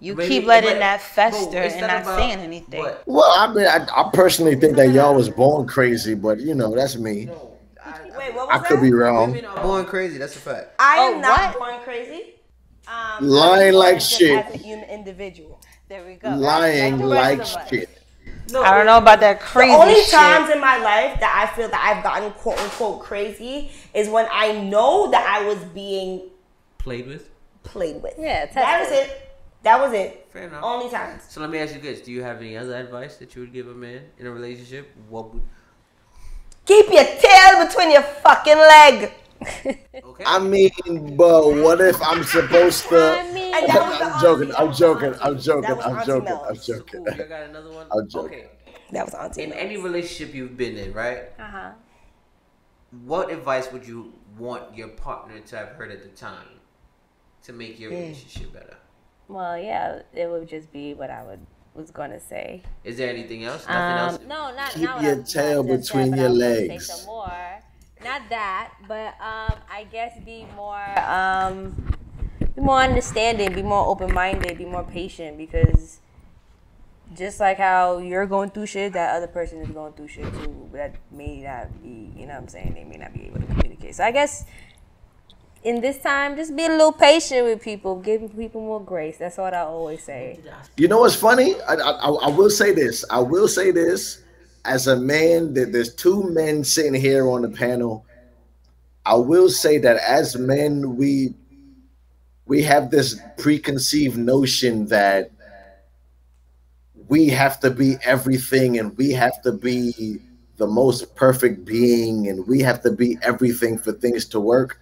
You keep letting that fester and not saying anything. What? Well, I mean, I personally think that y'all was born crazy, but you know, that's me. No, wait, what was that? I could be wrong. Women are born crazy, that's a fact. I am not born crazy. Lying like shit. As a human individual. There we go. Lying like shit. No, I don't know about that crazy shit. The only times in my life that I feel that I've gotten quote unquote crazy is when I know that I was being played with. Yeah, that was it. That was it. Fair enough. Only times. So let me ask you this: do you have any other advice that you would give a man in a relationship? What would? Keep your tail between your fucking leg. Okay. I mean, but what if I'm supposed to? I mean, I'm joking. Ooh, you got another one? I'm joking. Okay. That was Auntie. In any relationship you've been in, right? What advice would you want your partner to have heard at the time to make your relationship better? Well, yeah, it would just be what I was going to say. Is there anything else? Nothing else? No, not keep your tail between your legs. Say some more. Not that, but I guess be more understanding, be more open-minded, be more patient, because just like how you're going through shit, that other person is going through shit too. That may not be, you know what I'm saying? They may not be able to communicate. So I guess in this time, just be a little patient with people, give people more grace. That's what I always say. You know what's funny? I will say this. I will say this. As a man, there's two men sitting here on the panel. I will say that as men, we have this preconceived notion that we have to be everything and we have to be the most perfect being and we have to be everything for things to work.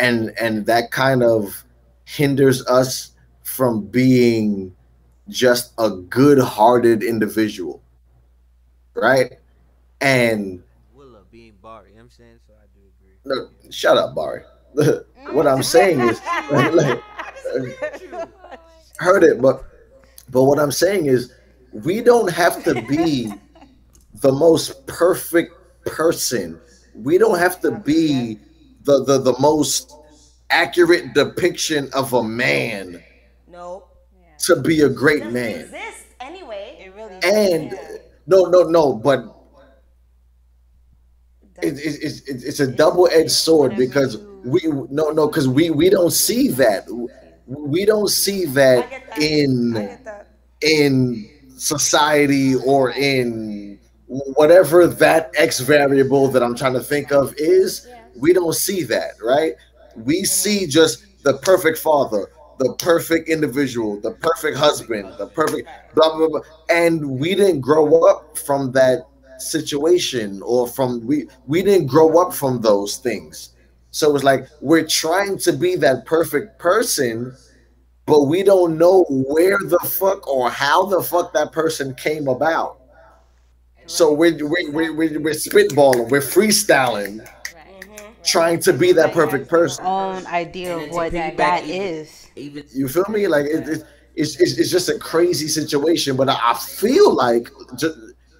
And that kind of hinders us from being just a good-hearted individual. Right, and Willa being Bari, I'm saying, so I do agree. No, shut up, Bari. What I'm saying is, like, heard it, but what I'm saying is, we don't have to be the most perfect person. We don't have to be the most accurate depiction of a man. No. To be a great man. It exists anyway. It really does. And. No, but it's a double-edged sword because we don't see that. We don't see that in society or in whatever that X variable that I'm trying to think of is. We don't see that, right? We see just the perfect father, the perfect individual, the perfect husband, the perfect blah, blah, blah. And we didn't grow up from that situation or from, we didn't grow up from those things. So it was like, we're trying to be that perfect person, but we don't know where the fuck or how the fuck that person came about. So we're spitballing, we're freestyling, trying to be that perfect person. Own idea of what that is. Even, you feel me? Like it's just a crazy situation, but I feel like, just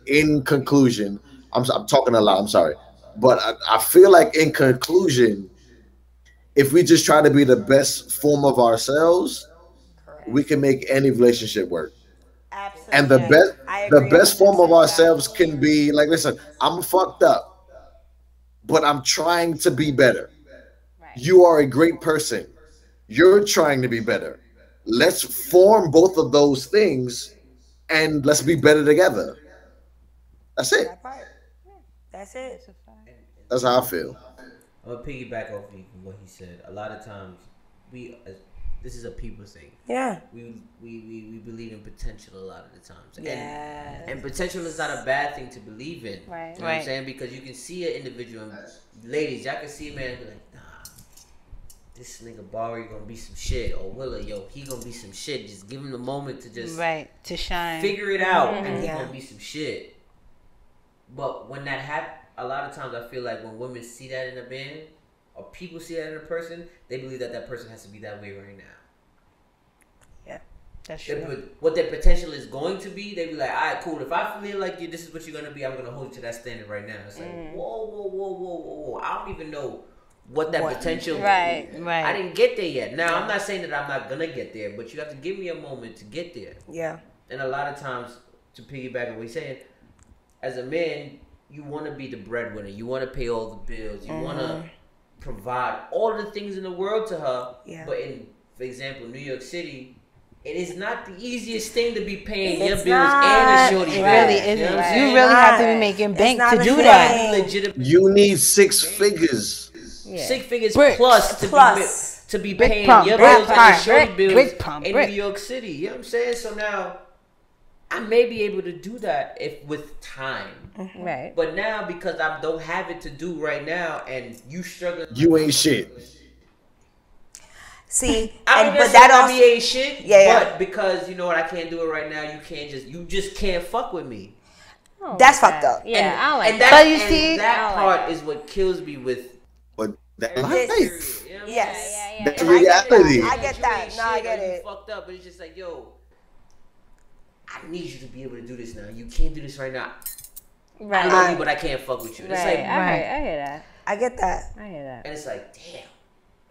in conclusion, I'm talking a lot, I'm sorry, but I feel like in conclusion, if we just try to be the best form of ourselves, we can make any relationship work. Absolutely. And the best form of ourselves can be like, listen, I'm fucked up, but I'm trying to be better. Right. You are a great person. You're trying to be better. Let's form both of those things and let's be better together. That's it. That's it. That's how I feel. I'm going to piggyback off what he said. A lot of times, this is a people thing. Yeah. We believe in potential a lot of the times. Yes. And potential is not a bad thing to believe in. Right. You know what I'm saying? Because you can see an individual. Ladies, y'all can see a man and be like, nah. this nigga Bari gonna be some shit, or Willa, yo, he gonna be some shit. Just give him the moment to just to shine, figure it out, and he's gonna be some shit. But when that happens, a lot of times I feel like when women see that in a man, or people see that in a person, they believe that that person has to be that way right now. Yeah, that's true. What their potential is going to be, they be like, all right, cool. If I feel like you, this is what you're gonna be, I'm gonna hold you to that standard right now. It's like, whoa. I don't even know what that potential is. Right. I didn't get there yet. Now, I'm not saying that I'm not gonna get there, but you have to give me a moment to get there. Yeah. And a lot of times, to piggyback on what he's saying, as a man, you want to be the breadwinner. You want to pay all the bills. You want to provide all the things in the world to her. Yeah. But in, for example, New York City, it is not the easiest thing to be paying your bills and a shorty bill. Really isn't. You know what I'm saying? You really have to be making bank to do that. You need six figures. Yeah. 6 figures plus to be paying your bills and shorty bills in New York City. You know what I'm saying? So now, I may be able to do that if with time, right? But now because I don't have it to do right now, and you struggling, you ain't shit. See, but that also be ain't shit. Yeah, but because you know what, I can't do it right now. You can't just, you just can't fuck with me. That's fucked up. Yeah, and, I like that. But you see, that part is what kills me with. But that life, yes, that's reality. I get that. No, I get it. Fucked up, but it's just like, yo, I need you to be able to do this now. You can't do this right now. Right. I love you, but I can't fuck with you. And it's like, I hear that. I get that. I hear that. And it's like, damn.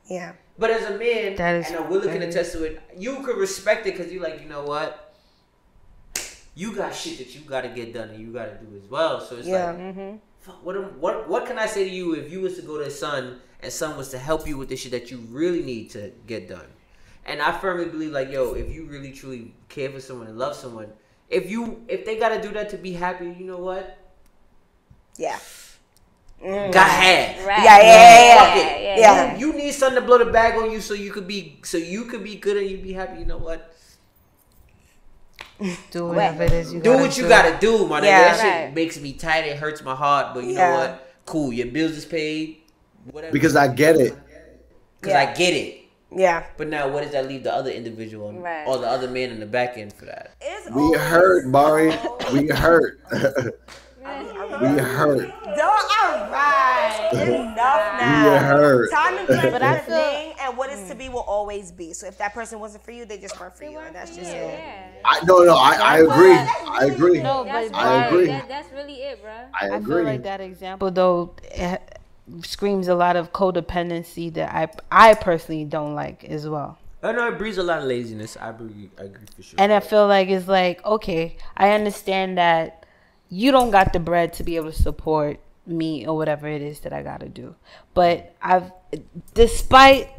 Yeah. But as a man, and a Willa can attest to it, you could respect it because you're like, you know what? You got shit that you got to get done and you got to do as well. So it's like, fuck, what can I say to you if you was to go to Sun and Sun was to help you with the shit that you really need to get done? And I firmly believe, like, yo, if you really truly care for someone and love someone, if they gotta do that to be happy, you know what? Yeah. Got had. Right. Yeah. You need something to blow the bag on you so you could be good and you be happy. You know what? Do whatever it is you do. What you gotta do, my nigga. Yeah, that shit makes me tight. It hurts my heart, but you know what? Cool. Your bills is paid. Whatever. Because I get it. Yeah. But now what does that leave the other individual or the other man in the back end for that? We hurt, Bari. We hurt. Enough now. Time to play that thing, and what is to be will always be. So if that person wasn't for you, they just weren't for you. And that's just it. I agree. No, but I agree. That's really it, bro. I agree. I feel like that example, though, screams a lot of codependency that I personally don't like as well. I know it breeds a lot of laziness. I agree for sure. And I feel like it's like, okay, I understand that you don't got the bread to be able to support me or whatever it is that I gotta do. But outside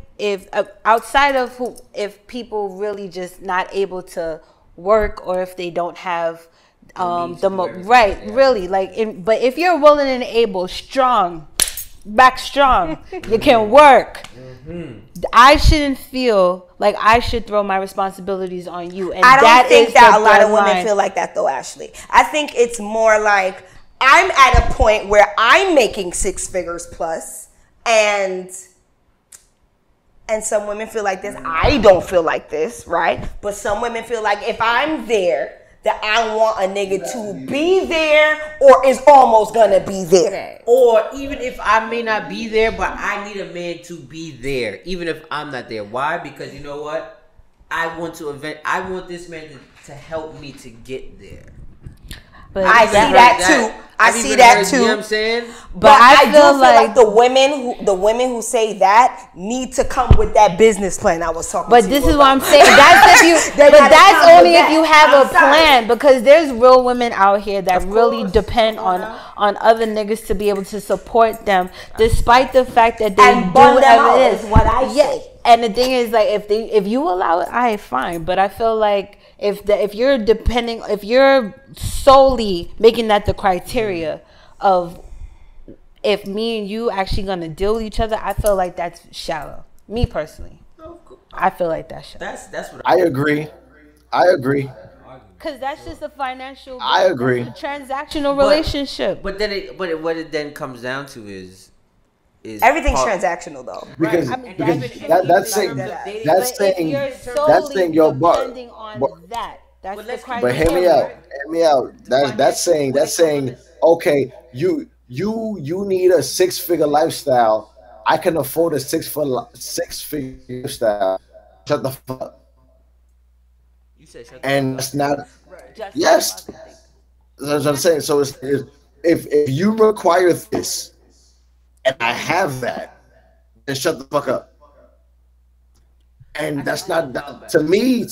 of if people really just not able to work or if they don't have but if you're willing and able, strong, you can work. I shouldn't feel like I should throw my responsibilities on you. And I don't think that a lot of women feel like that though, Ashley. I think it's more like I'm at a point where I'm making 6 figures plus, and some women feel like this. I don't feel like this, right? But some women feel like if I'm there, that I want a nigga to be there or is almost gonna be there. Or even if I may not be there, but I need a man to be there, even if I'm not there. Why? Because you know what? I want this man to help me to get there. But I see that too. I see that too. You know what I'm saying? But I feel like the women who say that need to come with that business plan I was talking about. But this is what I'm saying. That's if you have a plan, because there's real women out here that really depend on other niggas to be able to support them, despite the fact that they do whatever it is. What I say. And the thing is, like, if you allow it, I fine. But I feel like if you're solely making that the criteria of if me and you actually gonna deal with each other, I feel like that's shallow. Me personally, I feel like that's shallow. That's what I agree. Because that's just a financial. I agree. Transactional relationship. But then what it then comes down to is is everything's transactional though. Because, right. I mean, that's saying yo, but hear me out. That's saying okay, you need a six-figure lifestyle. I can afford a six-figure lifestyle. Shut the fuck up. You said shut the fuck up. And it's not. Right. Yes, that's what I'm saying. So it's if you require this, and I have that, then shut the fuck up. And that's not to me.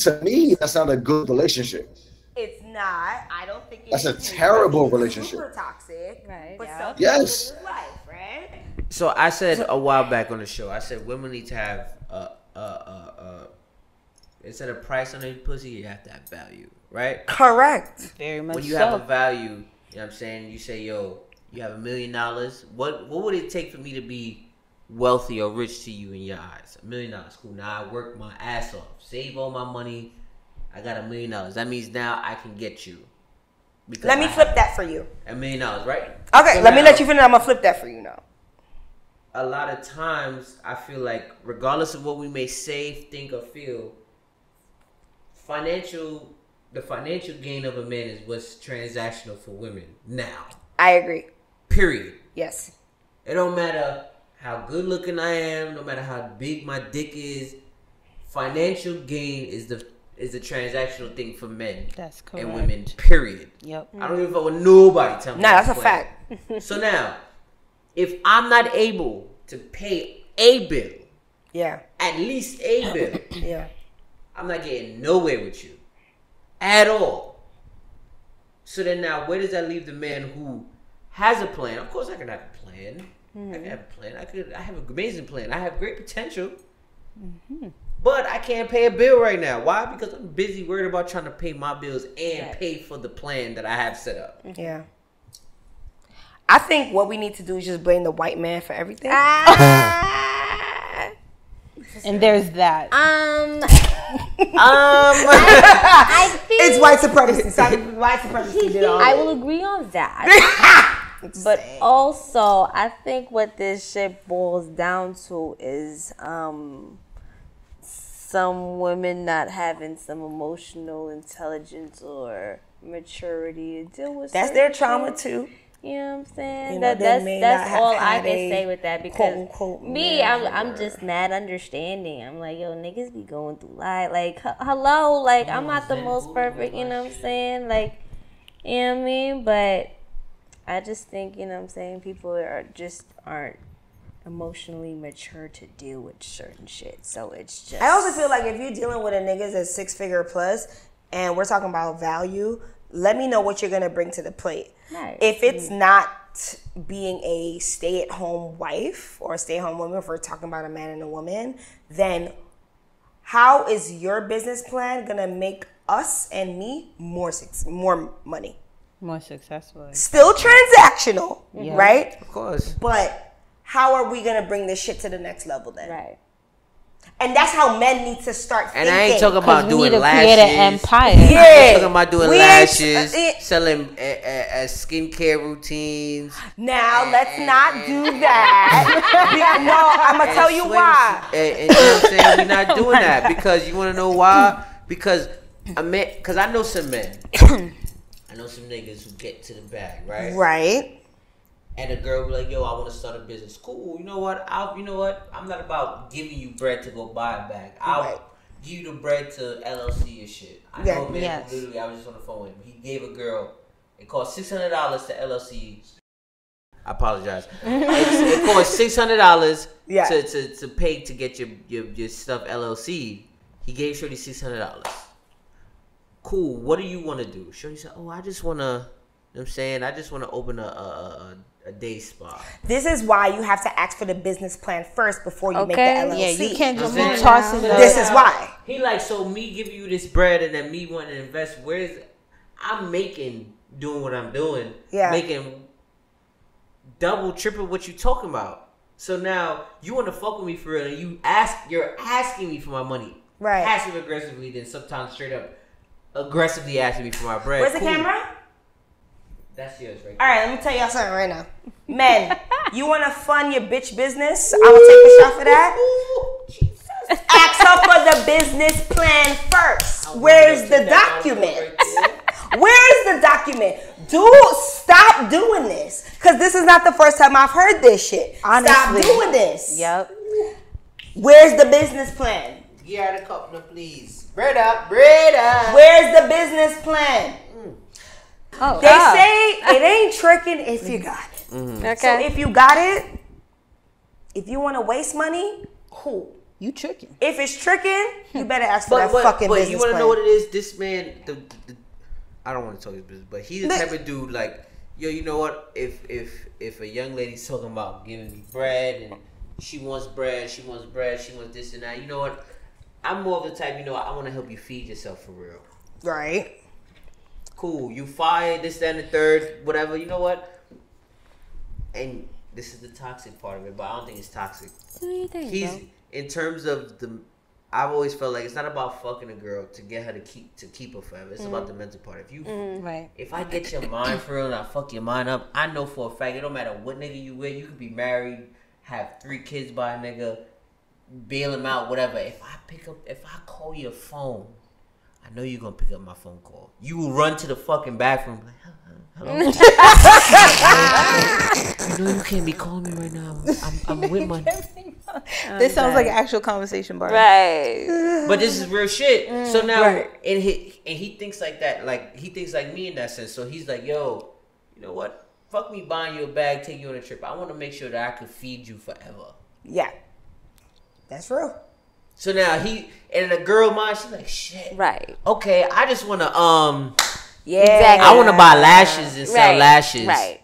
That's not a good relationship. It's not. I don't think it's a terrible relationship. Super toxic, right? But yeah. Yes. Life, right? So I said a while back on the show. I said women need to have instead of price on their pussy, you have to have value, right? Correct. Very much. When you have a value, you know what I'm saying. You say, "Yo, you have $1 million. What would it take for me to be wealthy or rich to you in your eyes? $1 million, cool. Now I work my ass off, save all my money. I got $1 million. That means now I can get you. Let me flip that for you. $1 million, right? Okay, so let me let you finish. I'm gonna flip that for you now. A lot of times, I feel like, regardless of what we may say, think, or feel, the financial gain of a man is what's transactional for women now. I agree. Period. Yes. It don't matter how good looking I am, no matter how big my dick is. Financial gain is the transactional thing for men. That's correct. And women, period. Yep. I don't even know what nobody tell me. No, that's a fact. So now, if I'm not able to pay a bill, yeah, at least a bill, yeah, I'm not getting nowhere with you at all. So then now, where does that leave the man who has a plan? Of course, I can have a plan. Mm-hmm. I can have a plan. I have an amazing plan. I have great potential. Mm-hmm. But I can't pay a bill right now. Why? Because I'm busy worried about trying to pay my bills and pay for the plan that I have set up. Yeah. I think what we need to do is just blame the white man for everything. And there's that. I think it's white supremacy. Sorry, white supremacy did all I will agree on that. But also, I think what this shit boils down to is... some women not having some emotional intelligence or maturity to deal with. That's their trauma too. You know what I'm saying? You know, that's all I can say with that, because I'm just not understanding. I'm like, yo, niggas be going through life. Like, hello, like I'm not the most perfect. You know what I'm saying? Like, you know what I mean? But I just think, you know what I'm saying, people aren't emotionally mature to deal with certain shit. So it's just, I also feel like if you're dealing with a niggas at six-figure plus and we're talking about value, let me know what you're gonna bring to the plate. Nice. If it's not being a stay-at-home wife or a stay-at-home woman, if we're talking about a man and a woman, then how is your business plan gonna make us and me more money? More successful. Still transactional, right? Of course. But how are we gonna bring this shit to the next level then? Right. And that's how men need to start thinking. And I ain't talking about doing lashes. We need to create an empire. Yeah. I ain't talking about doing lashes, selling skincare routines. Now let's not do that. No, I'm gonna tell you why. And you know what I'm saying? We're not doing that, because you wanna know why? Because I know some men. I know some niggas who get to the bag, right? Right. And a girl be like, yo, I want to start a business. Cool. You know what? I'm not about giving you bread to go buy a bag. I'll give you the bread to LLC and shit. I know a man who literally, I was just on the phone with him. He gave a girl, it cost $600 to LLC. I apologize. It cost $600 to pay to get your stuff LLC. He gave Shorty $600. Cool. What do you want to do? Shorty said, oh, I just want to, you know what I'm saying? I just want to open a day spa. This is why you have to ask for the business plan first before you make the LLC. Yeah, you can't just be tossing it. This is why. He like, so me give you this bread and then me want to invest. Where's I'm making doing what I'm doing. Yeah. Making double, triple what you talking about. So now you want to fuck with me for real, and you're asking me for my money. Right. Passive aggressively, then sometimes straight up aggressively asking me for my bread. Where's the camera? That's yours right there. All right, let me tell y'all something right now. Men, You want to fund your bitch business? I will take a shot for that. Ask her for the business plan first. Where's the document? Where's the document? Stop doing this. Because this is not the first time I've heard this shit. Honestly. Stop doing this. Yep. Where's the business plan? Get out of the company, please. Bread up, bread up. Where's the business plan? Oh, they say it ain't tricking if you got it. Mm-hmm. Okay. So if you got it, if you want to waste money, cool. You tricking. If it's tricking, you better ask for that fucking business plan. But you want to know what it is? This man, I don't want to tell you business, but he's the type of dude like, yo, you know what? If a young lady's talking about giving me bread and she wants bread, she wants bread, she wants this and that, you know what? I'm more of the type, you know, I want to help you feed yourself for real. Right. Cool, you fired, this, that, and the third, whatever, you know what? And this is the toxic part of it, but I don't think it's toxic. What do you think? In terms of the, I've always felt like it's not about fucking a girl to get her to keep her forever. It's about the mental part. If you, right. If I get your mind for real and I fuck your mind up, I know for a fact it don't matter what nigga you with, you could be married, have 3 kids by a nigga, bail him out, whatever. If I call your phone, I know you're going to pick up my phone call. You will run to the fucking bathroom like, hello. You know you can't be calling me right now. I'm with my... This sounds like an actual conversation, Barbie. Right. But this is real shit. So now, and he thinks like that. Like, he thinks like me in that sense. So he's like, yo, you know what? Fuck me buying you a bag, take you on a trip. I want to make sure that I can feed you forever. Yeah. That's real. So now he and a girl mind, she's like, shit. Right. Okay, I just wanna yeah, exactly. I wanna buy lashes and sell lashes. Right.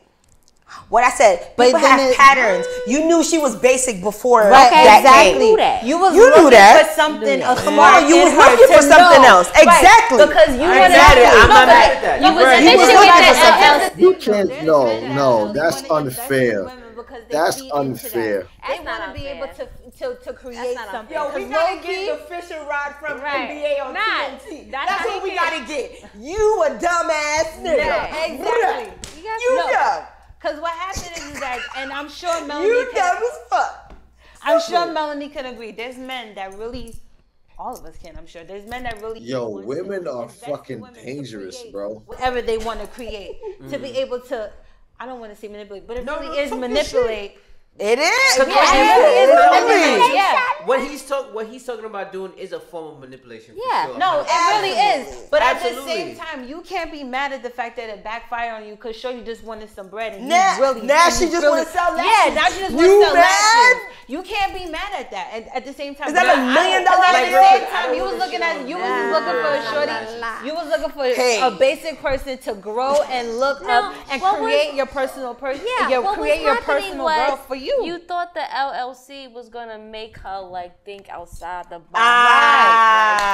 What I said, but people have patterns. You knew she was basic before that exactly. You knew that. For something else. Tomorrow you was looking for something else. Exactly. Because you were not mad at that. You was looking for something else. No, that's unfair. That's unfair. They want to be able to create something. Yo, we gotta get the fishing rod from NBA on TNT. That's what we gotta get. You a dumbass nigga. Exactly. You dumb. Because what happened is that, and I'm sure Melanie. You dumb as fuck. I'm sure Melanie can agree. There's men that really, all of us can. I'm sure there's men that really. Yo, women are fucking dangerous, bro. Whatever they want to create, to be able to. I don't want to say manipulate, but it really is manipulate. It is. What he's talking about doing is a form of manipulation. Yeah, for sure. No, it really is. But absolutely. At the same time, you can't be mad at the fact that it backfired on you because sure you just wanted some bread and you really want to sell lashes. Yeah, now she just want to sell lashes. You can't be mad at that. And at the same time, is that $1 million? At the same time, you was looking at you was looking for a basic person to grow and look up and create your personal growth for you. You thought the LLC was gonna make her like think outside the box. Right.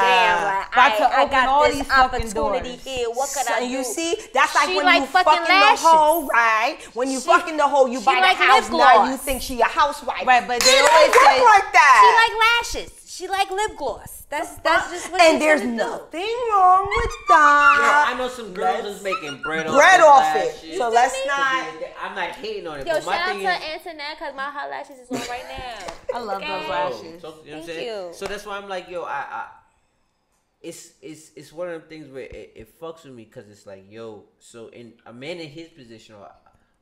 Like, damn, like I got all these opportunity here. What could I do? You see, that's like when you fucking the hoe, right? When you fucking the hoe, you buy the house. Now you think she a housewife, right? But they always say like that. She like lashes. She like lip gloss. That's just what. And there's nothing wrong with that. Yeah, I know some girls is making bread off it. So let's not. I'm not hating on it. Yo, but shout out to Antoinette because my hot lashes is on right now. I love those lashes. So, you know what I'm saying? So that's why I'm like, yo, it's one of them things where it fucks with me because it's like, yo, so in a man in his position or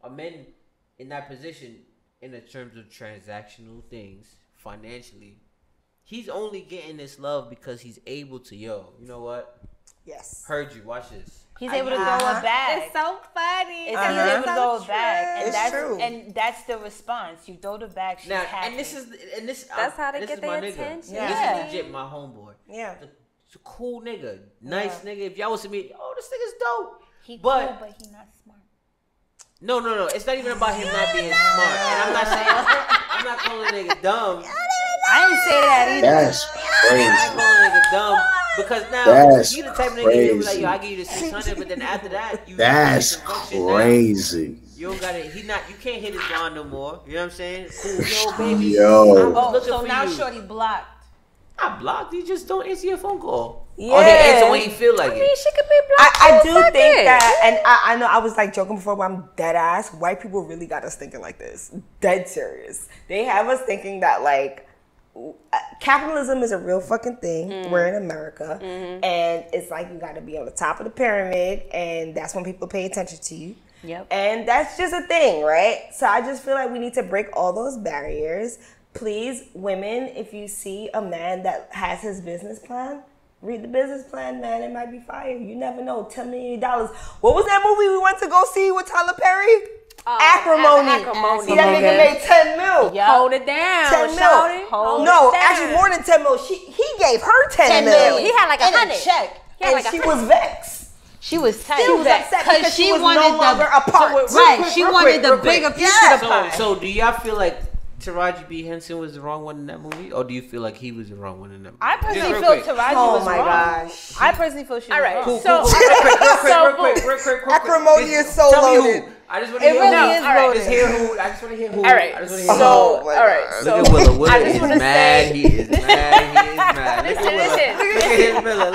a man in that position in the terms of transactional things financially. He's only getting this love because he's able to, you know what? Yes. Heard you. Watch this. He's able to go a bag. It's so funny. He's able to go a bag. It's true. And that's the response. You throw the bag, she's happy. That's how they get their attention. Yeah. This is legit my homeboy. Yeah. It's a cool nigga. Nice nigga. If y'all was to meet, oh, this nigga's dope. He cool, but he not smart. No. It's not even about him not being smart. And I'm not saying, I'm not calling a nigga dumb. I didn't say that either. That's crazy. I'm calling nigga dumb because now you the type of nigga that be like, yo, I give you the 600, but then after that, you. That's crazy. You don't gotta. You can't hit his line no more. You know what I'm saying? Cool, yo, baby. Yo. So now, shorty blocked. I blocked. You just don't answer your phone call. Yeah. Or they answer when you feel like it. I mean, she could be black. I do think that, and I know I was like joking before, but I'm dead ass. White people really got us thinking like this. Dead serious. They have us thinking that like capitalism is a real fucking thing. Mm. We're in America, mm-hmm. and it's like you got to be on the top of the pyramid, and that's when people pay attention to you. Yep. And that's just a thing, right? So I just feel like we need to break all those barriers. Please, women, if you see a man that has his business plan, read the business plan, man. It might be fire. You never know. $10 million. What was that movie we went to go see with Tyler Perry? Acrimony. Acrimony. See, that nigga made 10 mil. Yep. Hold it down. 10 mil. Hold no, actually more than 10 mil. He gave her 10 mil. He had like 100 check, and like she was vexed. She was tight. She was upset because she was wanted no longer a part. Right. She wanted the bigger piece of the pie. So do y'all feel like Taraji B. Henson was the wrong one in that movie, or do you feel like he was the wrong one in that movie? I personally feel Taraji was wrong. Oh my gosh! I personally feel she was wrong. Cool, cool. Real quick. Acrimony is so loaded. I just want to hear who. I just want to hear who. All right. So, all right. So Willa is mad. He is mad. He is mad. Listen. Look at his Willa.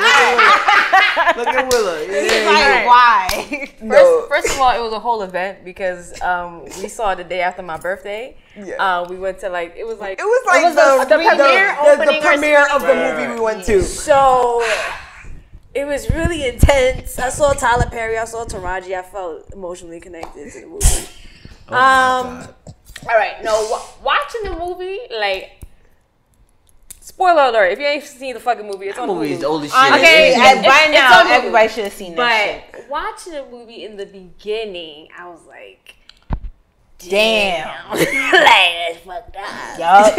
Look at Willa. He's like, why? First of all, it was a whole event because we saw it the day after my birthday. Yeah. We went to like it was the premiere of the movie we went to. So it was really intense. I saw Tyler Perry. I saw Taraji. I felt emotionally connected to the movie. Oh all right. No, watching the movie like. Spoiler alert! If you ain't seen the fucking movie, it's that on movie the movie. Is old as shit. Okay, by now everybody should have seen that. But watching the movie in the beginning, I was like, "Damn, like that's fucked up." Yup.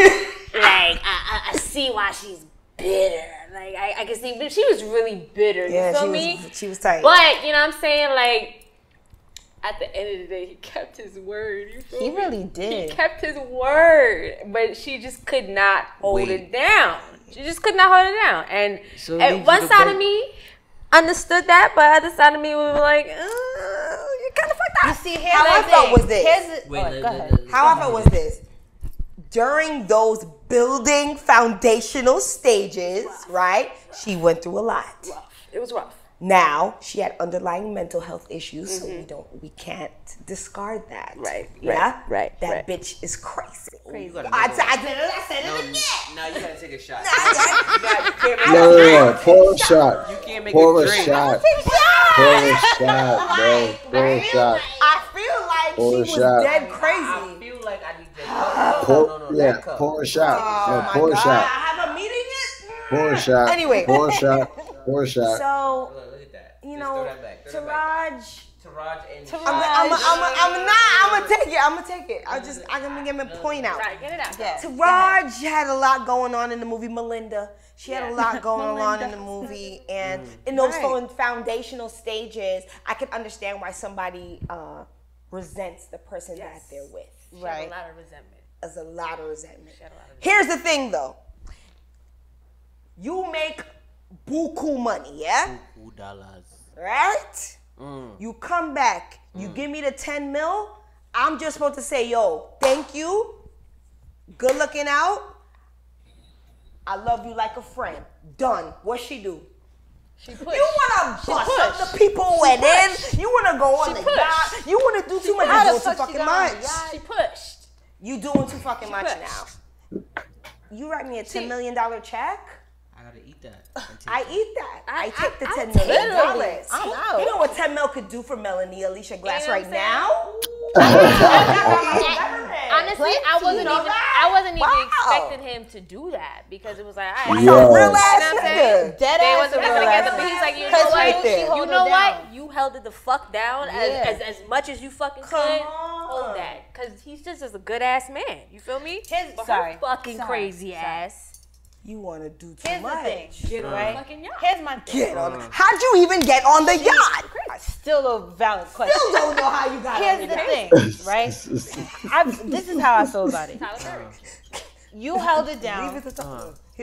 Like I see why she's bitter. Like I can see, but she was really bitter. Yeah, you feel me? She was tight. But you know what I'm saying, like. At the end of the day, he kept his word. He really did. He kept his word, but she just could not hold it down. She just could not hold it down. And one side of me understood that, but the other side of me was like, you're kind of fucked up. You see, how I felt was this. How I felt was this. During those building foundational stages, right, she went through a lot. It was rough. Now she had underlying mental health issues, so we can't discard that. Right. Yeah. Right. That bitch is crazy. I said it again. No, you gotta take a shot. Pour a shot. You can't make a drink. Pour a shot, bro. Pour a shot. I feel like she was dead crazy. I feel like I need that. Pour a shot. Pour a shot. I have a meeting. Pour a shot. Anyway. Pour a shot. Pour a shot. So, you know, Taraji. I'm gonna take it. I'm gonna get my point out. Right, get it out. Yeah. Taraji had a lot going on in the movie. Melinda, she had a lot going on in the movie, and in those foundational stages, I could understand why somebody resents the person that they're with. She had a lot of resentment. There's a lot of resentment. Here's the thing, though. You make buku money, yeah? Buku dollars. Right? Mm. You come back, you give me the 10 mil, I'm just supposed to say, yo, thank you. Good looking out. I love you like a friend. Done. What she do? She pushed. You want to bust up the people and then you want to go on the yacht. You want to do too much. You doing too fucking much. She pushed. You doing too fucking much now. You write me a $10 million check? I gotta eat that. I eat that. I take the $10 million. I'm out. You know what 10 mil could do for Melanie Alicia Glass right now? Honestly, I wasn't even expecting him to do that because it was like, all right. Real ass nigga. They wasn't together, but he's like, you know what? You held it the fuck down as much as you fucking could. Hold that, because he's just a good ass man. You feel me? Her fucking crazy ass. You want to do too much. Get on the fucking yacht. Here's my thing. Get on. How'd you even get on the yacht? Still a valid question. Still don't know how you got on the yacht. Here's the thing, right? This is how I feel about it. You held it down. Leave it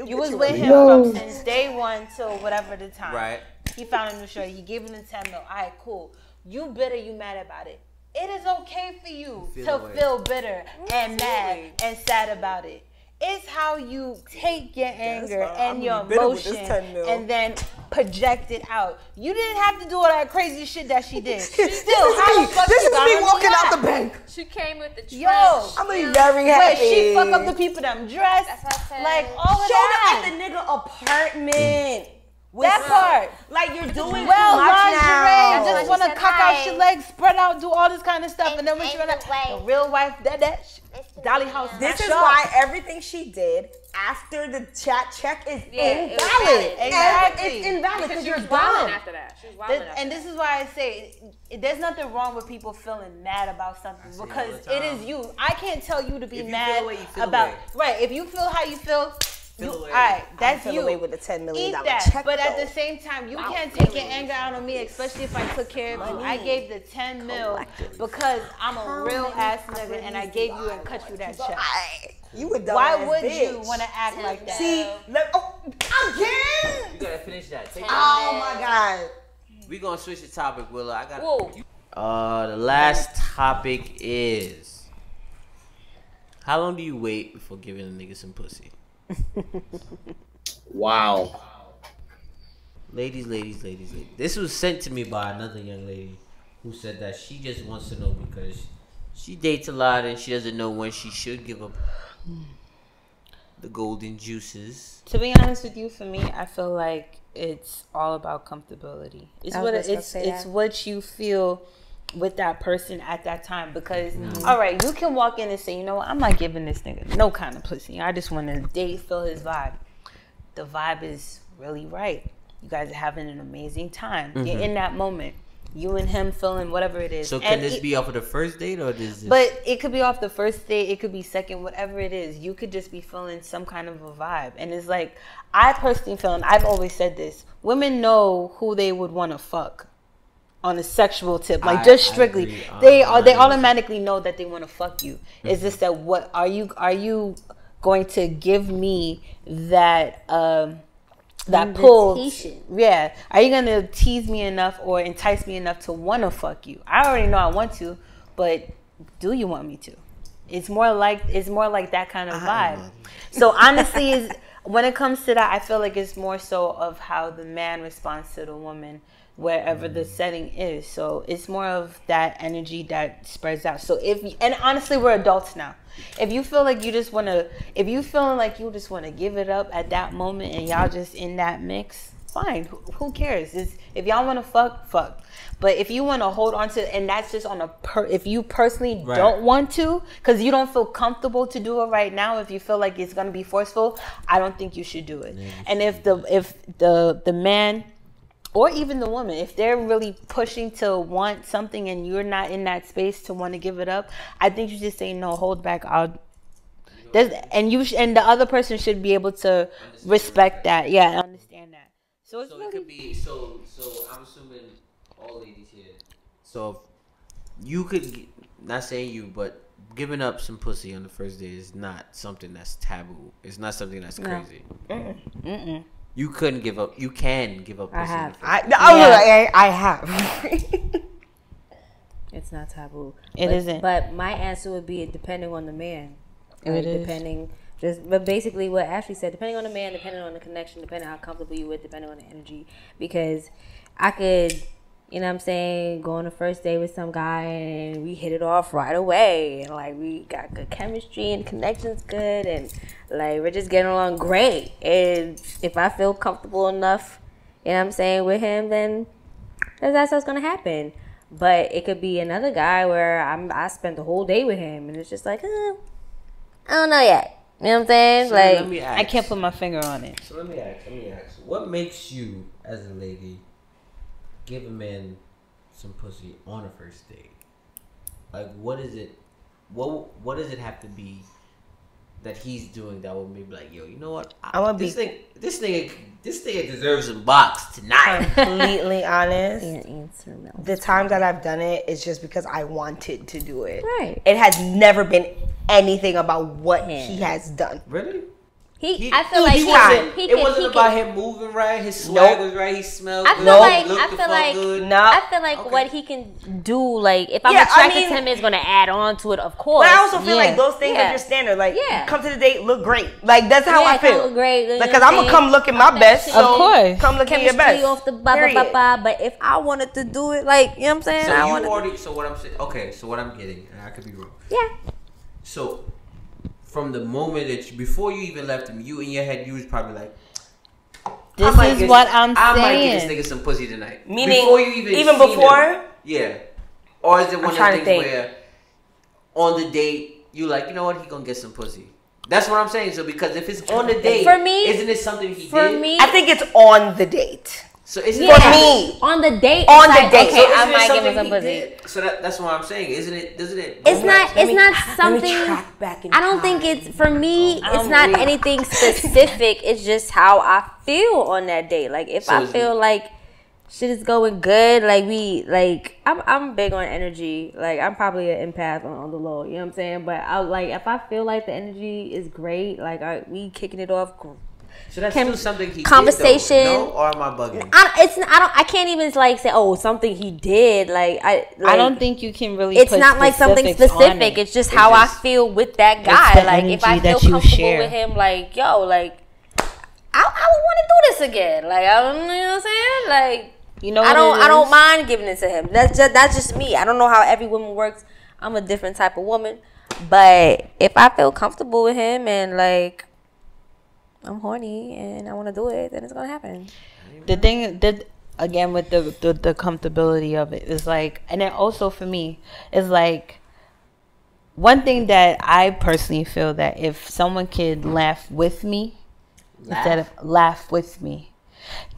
you was with him from since day one till whatever the time. Right. He found a new shirt. He gave him the 10 mil. All right, cool. You bitter, you mad about it. It is okay for you to feel bitter and mad and sad about it. It's how you take your anger and your emotion and then projected out. You didn't have to do all that crazy shit that she did. She still had fuck. This is me walking out the bank. She came with the trash. Yo, I'm gonna be very happy. Wait, she fuck up the people that I'm dressed. That's what I said. Like all of that. Showed up at the nigga apartment. That part. Like you're doing well, lingerie. Now. I just want to cock out your legs, spread out, do all this kind of stuff, and then when she went out, the real wife did that. Dolly House. This is why everything she did after the chat check is invalid. Exactly. It's invalid because you're wilding after that. She's wilding after that. And this is why I say there's nothing wrong with people feeling mad about something because it is you. I can't tell you to be mad about right. If you feel how you feel. All right, that's you. Away with a $10 million check, but at the same time, you can't take your anger out on me, especially if I took care of you. I gave the $10 million because I'm a real ass nigga, and I gave you and cut you that check. You a dumb ass bitch. Why would you want to act like that? See, again? You gotta finish that. Oh my god. We gonna switch the topic, Willa. I gotta. The last topic is: how long do you wait before giving a nigga some pussy? Wow. Ladies. This was sent to me by another young lady who said that she just wants to know because she dates a lot and she doesn't know when she should give up the golden juices. To be honest with you, for me, I feel like it's all about comfortability. It's what you feel with that person at that time, because all right, you can walk in and say, you know what, I'm not giving this nigga no kind of pussy. I just want to date, feel his vibe. The vibe is really right. You guys are having an amazing time. You're in that moment. You and him feeling whatever it is. So can this be off of the first date or this? But it could be off the first date. It could be second, whatever it is. You could just be feeling some kind of a vibe. And it's like, I personally feel, and I've always said this, women know who they would want to fuck. On a sexual tip, like just strictly, they automatically know that they want to fuck you. It's just that what are you going to give me that that pull? Yeah, are you gonna tease me enough or entice me enough to want to fuck you? I already know I want to, but do you want me to? It's more like that kind of vibe. So honestly, when it comes to that, I feel like it's more so of how the man responds to the woman. Wherever the setting is, so it's more of that energy that spreads out. So and honestly, we're adults now. If you feel like you just want to, if you feeling like you just want to give it up at that moment, and y'all just in that mix, fine. Who cares? If y'all want to fuck, fuck. But if you want to hold on to, and that's just on a if you personally don't want to, because you don't feel comfortable to do it right now. If you feel like it's gonna be forceful, I don't think you should do it. And if the man. Or even the woman, if they're really pushing to want something and you're not in that space to want to give it up, I think you just say no, hold back. And the other person should be able to respect that. Yeah, I understand that. So it's really, it could be so I'm assuming all ladies here. So you could, not saying you, but giving up some pussy on the first day is not something that's taboo. It's not something that's crazy. You couldn't give up. You can give up. I have. I have. It's not taboo. It isn't. But my answer would be depending on the man. Right? But basically what Ashley said, depending on the man, depending on the connection, depending on how comfortable you with, depending on the energy. Because I could, you know what I'm saying, go on the first date with some guy and we hit it off right away. And like we got good chemistry and connection's good and like we're just getting along great. And if I feel comfortable enough, you know what I'm saying, with him, then that's what's gonna happen. But it could be another guy where I spent the whole day with him and it's just like, I don't know yet. You know what I'm saying? So like let me ask. I can't put my finger on it. So let me ask. What makes you as a lady give a man some pussy on a first date? Like, what is it? What does it have to be that he's doing that will maybe like, yo, you know what? This nigga deserves a box tonight. Completely honest. The time that I've done it is just because I wanted to do it. Right. It has never been anything about what he has done. Really? I feel like it wasn't about him moving right. His swag was right. He smelled good. I feel like what he can do, like if I'm attracted to him, is going to add on to it, of course. But I also feel like those things are your standard. Like, come to the date, look great. Like that's how I feel. Look great, because like, I'm gonna come looking my best. Of course, come looking your best. Off the but if I wanted to do it, like you know what I'm saying. So what I'm saying. Okay, so what I'm getting, and I could be wrong. Yeah. So. From the moment that you, before you even left him, you in your head, you was probably like, "This is what I'm saying. I might get this nigga some pussy tonight." Meaning, before you even before, him, yeah. Or is it one of those things where on the date you like, you know what, he gonna get some pussy? That's what I'm saying. So because if it's on the date, for me, isn't it something he did? Me, I think it's on the date. So it's for me on the date. On the date, okay, I might give him some pussy. So that's what I'm saying, isn't it? Doesn't it? It's not. It's not something. I don't think it's for me. It's not anything specific. It's just how I feel on that day. Like if I feel like shit is going good, like we like I'm big on energy. Like I'm probably an empath on the low. You know what I'm saying? But I like if I feel like the energy is great, like we kicking it off. So that's still something he did, though. No, or am I bugging? I can't even like say, oh, something he did. Like I don't think you can really. It's not like something specific. It's just how I feel with that guy. Like if I feel comfortable with him, like yo, like I would want to do this again. Like I don't, you know what I'm saying? Like you know, I don't mind giving it to him. That's just me. I don't know how every woman works. I'm a different type of woman. But if I feel comfortable with him and like. I'm horny and I want to do it, then it's gonna happen. The thing that again with the comfortability of it is like, and then also for me is like one thing that I personally feel that if someone could laugh with me instead of laugh with me,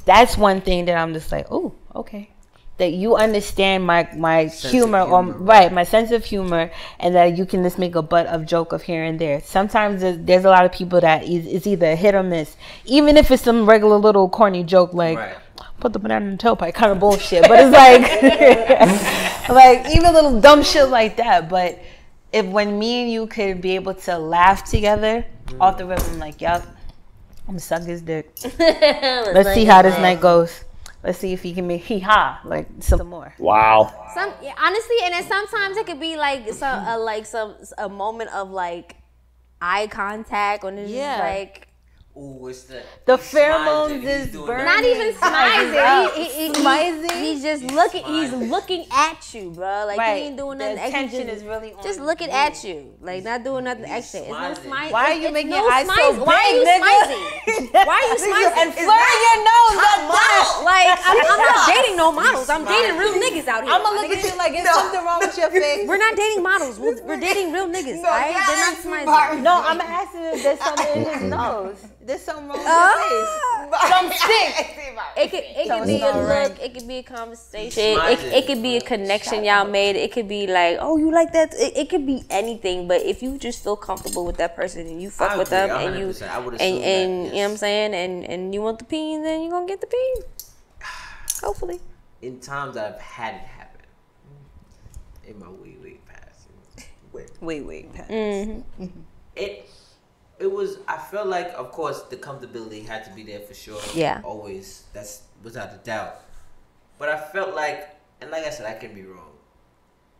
that's one thing that I'm just like, oh, okay. That you understand my humor, or my sense of humor, and that you can just make a butt of joke of here and there. Sometimes there's a lot of people that it's either a hit or miss, even if it's some regular little corny joke like put the banana in the tailpipe kind of bullshit. But it's like like even little dumb shit like that. But if when me and you could be able to laugh together off the rip, I'm like, yup, I'm gonna suck his dick. Let's see how this night goes. Let's see if he can make like some more. Wow. Yeah, honestly, and then sometimes it could be like a moment of like eye contact when it's just like. Ooh, it's the pheromones is burning. Not even smizing. He's just looking. He's looking at you, bro. Like he ain't doing nothing extra. Attention is really on. Just looking at you, like not doing nothing extra. It's no smizing. Why are you making your eyes so big, nigga? Why are you smizing? And flaring your nose up, like I'm not dating no models. I'm dating real niggas out here. I'm gonna look at you like there's something wrong with your face. We're not dating models. We're dating real niggas. Right? They're not smizing. No, I'm asking if there's something in his nose. There's something wrong with your face. Some sick. It could be a look. It could be a conversation. It could be a connection y'all made. It could be like, oh, you like that? It could be anything. But if you just feel comfortable with that person and you fuck with them and you and you know what I'm saying, and you want the peen, then you're gonna get the peen. Hopefully. In times I've had it happen. In my way past. It was, I felt like, of course, the comfortability had to be there for sure. Yeah. Always. That's without a doubt. But I felt like, and like I said, I can be wrong.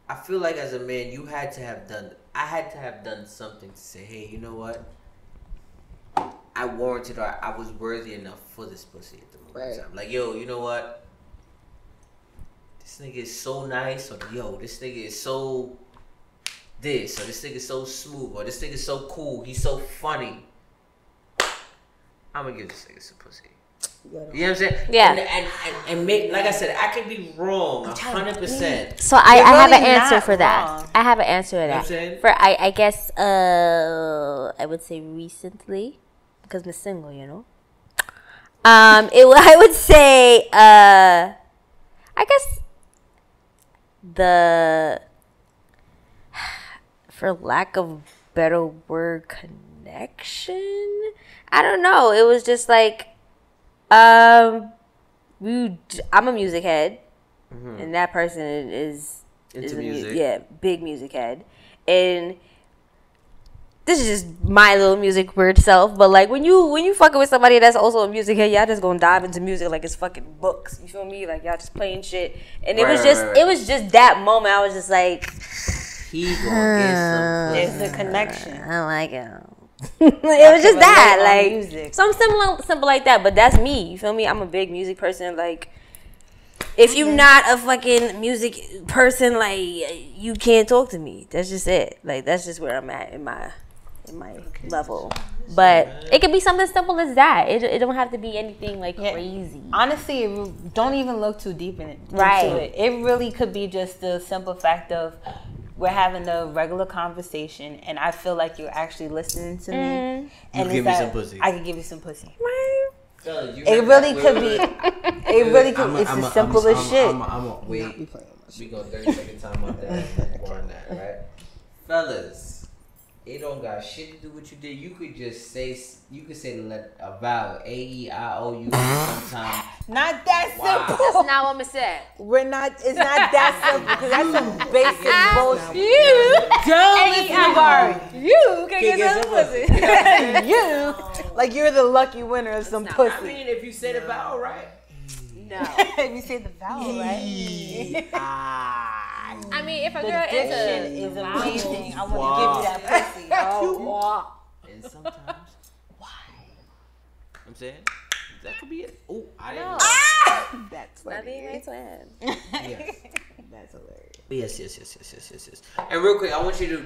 I feel like as a man, I had to have done something to say, hey, you know what? I warranted, or I was worthy enough for this pussy at the moment. Right. I'm like, yo, you know what? This nigga is so nice. Or, yo, this nigga is so... this, or this nigga is so smooth, or this nigga is so cool, he's so funny. I'm gonna give this nigga some pussy. You know what I'm saying? Yeah. And make, like I said, I could be wrong 100%. So I have an answer for that. I have an answer to that. You know for I guess I would say recently, because I'm single, you know. I would say I guess the. For lack of better word, connection? I don't know. It was just like, I'm a music head, and that person is into music. Yeah, big music head. And this is just my little music weird self, but like when you fucking with somebody that's also a music head, y'all just gonna dive into music like it's fucking books. You feel me? Like y'all just playing shit. And it was just that moment I was just like, he gonna get some. There's a connection. I like it. It was just that, like music. Something simple like that, but that's me. You feel me? I'm a big music person. Like, if you're not a fucking music person, like you can't talk to me. That's just it. Like that's just where I'm at in my level. But it could be something simple as that. It don't have to be anything like crazy. Honestly, don't even look too deep in it. Right. Into it. It really could be just the simple fact of we're having a regular conversation, and I feel like you're actually listening to me. Mm. And you give me some pussy. I can give you some pussy. Right. So it really could be. It really could. It's as simple as shit. Wait. We go 30-second time on that. More on that, right, fellas? It don't got shit to do with what you did. You could just say, let a vowel, A-E-I-O-U, sometimes. Not that simple. That's not what I said. It's not that simple, because that's some basic bullshit. You can get some pussy. You're the lucky winner of some pussy. I mean, if you say the vowel right. No. If you say the vowel right. I mean, if a girl is amazing, I want to give you that pussy. Oh, and sometimes, why? I'm saying that could be it. Oh, I didn't know. That's hilarious. Yes, that's hilarious. Yes. And real quick, I want you to.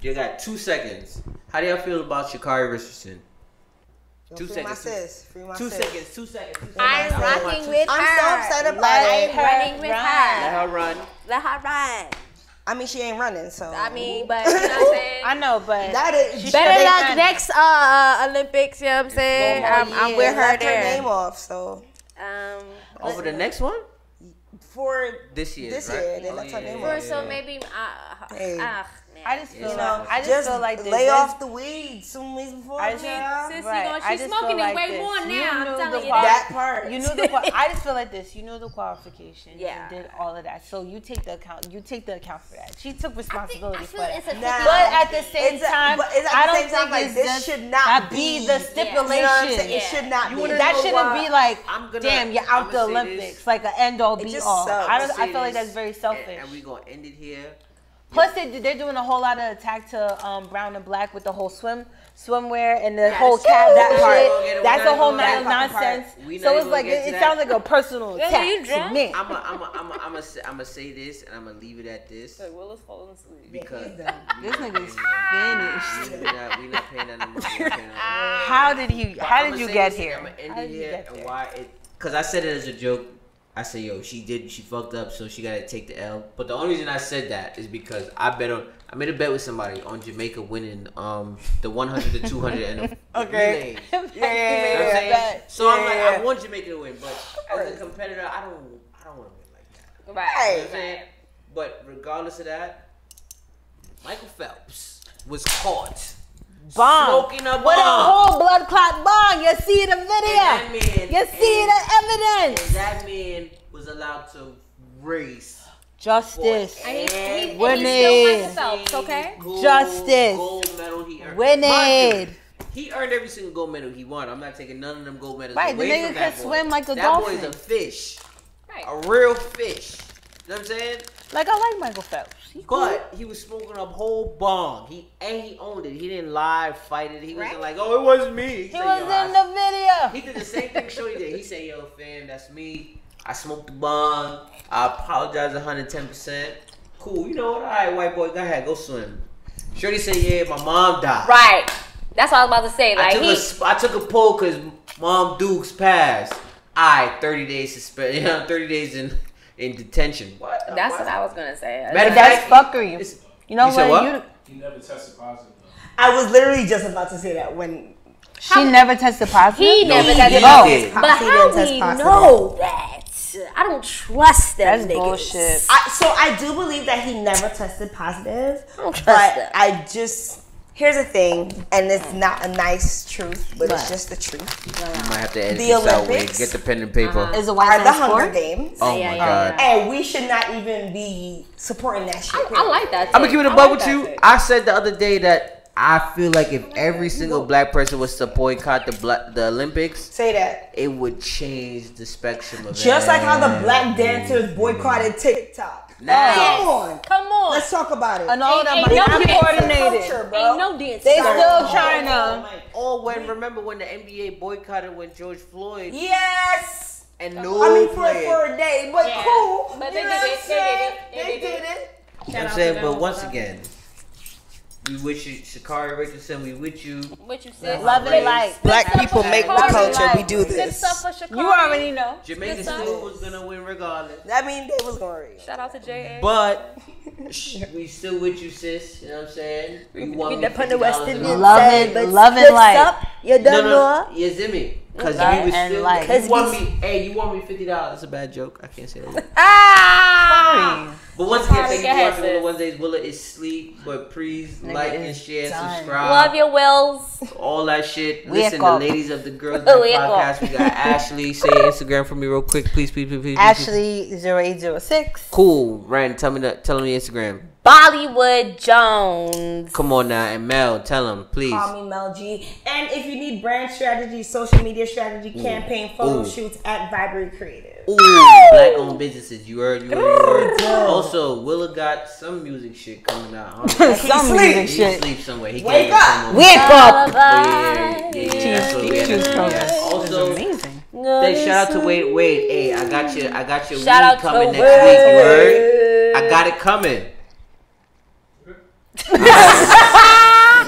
You got 2 seconds. How do y'all feel about Sha'Carri Richardson? 2 seconds. Free my sis. 2 seconds. 2 seconds. I'm rocking with her. I'm so upset about it. I'm running with her. Let her run. I mean, she ain't running, so. I mean, but you know what I'm saying? I know, but. That is, better luck next Olympics, you know what I'm saying? I'm with her there. Her name off, so. Over the next one? For this year, right? This year. For so maybe. I just feel like lay off the weed 2 weeks before. She's smoking it way more now. I'm telling you that part. You know the part. I just feel like this. You know the qualifications. Yeah. You did all of that. So you take the account. You take the account for that. She took responsibility for it. But at the same time, I don't think like this should not be the stipulation. It should not be. That shouldn't be like, damn, you're out the Olympics. Like an end all be all. I feel like that's very selfish. And we gonna end it here. Plus, they're doing a whole lot of attack to brown and black with the whole swimwear and the whole cap. That's a whole lot of nonsense. So it's like it sounds like a personal attack to me. I'm gonna say this and I'm gonna leave it at this. Like Willa's falling asleep because this nigga's finished. We not paying that no more. How did you get here? I'm gonna end it here and why it because I said it as a joke. I say, yo, she fucked up, so she gotta take the L. But the only reason I said that is because I made a bet with somebody on Jamaica winning the 100 to 200 and okay. Yeah. So I'm like, I want Jamaica to win, but as a competitor, I don't want to win like that. Right. You know what I'm saying? But regardless of that, Michael Phelps was caught. Bong. Smoking a bong. What a whole blood clot bong. You see the video. And man, you see the evidence. And that man was allowed to race justice. And he still won himself, okay? Justice. Gold medal he earned. Winning. He earned every single gold medal he won. I'm not taking none of them gold medals away the nigga from that boy. Swim like a dolphin. That boy's a fish. Right. A real fish. You know what I'm saying? Like, I like Michael Phelps. But he was smoking up whole bong. He owned it. He didn't lie, fight it. He wasn't like, oh, it wasn't me. He was in the video. He did the same thing Shorty did. He said, yo, fam, that's me. I smoked the bong. I apologize 110%. Cool. You know what? All right, white boy, go ahead. Go swim. Shorty said, yeah, my mom died. Right. That's what I was about to say. Like, I took a poll because Mom Dukes passed. All right, 30 days suspension. 30 days in detention. What? That's what I was gonna say. That's fuckery. You know what? He never tested positive. I was literally just about to say that when she never tested positive. He never tested positive. But how do we know that? I don't trust that nigga. That's bullshit. So I do believe that he never tested positive. I don't trust that. Here's the thing, and it's not a nice truth, but it's just the truth. You might have to edit this out. Get the pen and paper. Is a white the Hunger Games. Oh my God! And we should not even be supporting that shit. I like that. I'm gonna give it a bug with you. I said the other day that I feel like if every single black person was to boycott the Olympics, say that, it would change the spectrum of just like how the black dancers boycotted TikTok. Now, yes. Come on, let's talk about it. And all that money, I'm coordinated. Ain't no dance. They still trying to. Oh, when remember when the NBA boycotted when George Floyd? Yes. And no, I mean for a day, but yeah. Cool. But they did it. They did it. You know what I'm saying, but once again. We with you, Sha'Carri Richardson. We with you. What you said. Love it, like black people make the culture. We do this. You already know. Jamaican School was gonna win regardless. I mean, they was gonna win. Shout out to J.A. But we still with you, sis. You know what I'm saying? You want me to love it, but love it, like you don't know. You see me? Cause we was still. Cause you want me? Hey, you want me $50? That's a bad joke. I can't say that. Ah. But once again, thank you for watching Willa Wednesdays. Willa is sleep, but please like and share, subscribe. Love your wills. All that shit. Listen, the ladies of the Girls Night Podcast. We got Ashley. Say Instagram for me real quick, please, please, please, please. Ashley0806. Cool. Ren, tell me Instagram. Bollywood Jones. Come on now, and Mel, tell them, please. Call me Mel G. And if you need brand strategy, social media strategy, campaign, photo shoots at Vibrant Creative. Ooh, black-owned businesses. You heard. Also, Willa got some music shit coming out. Huh? He sleep somewhere. He wake up. Wake up. Yeah. Also, amazing. They shout out to Wade. Hey, I got you. I got your weed coming next week. Word. I got it coming.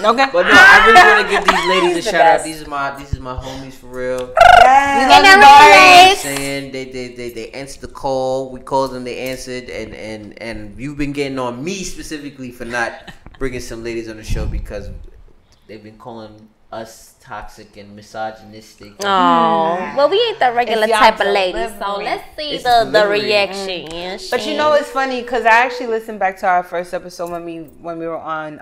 Okay. But no, I really want to give these ladies a shout out. These are my homies for real. Yes. We love you, saying they answered the call. We called them, they answered, and you've been getting on me specifically for not bringing some ladies on the show because they've been calling us toxic and misogynistic. Oh, well, we ain't the regular type of ladies, so let's see the reaction. But you know, it's funny because I actually listened back to our first episode when we were on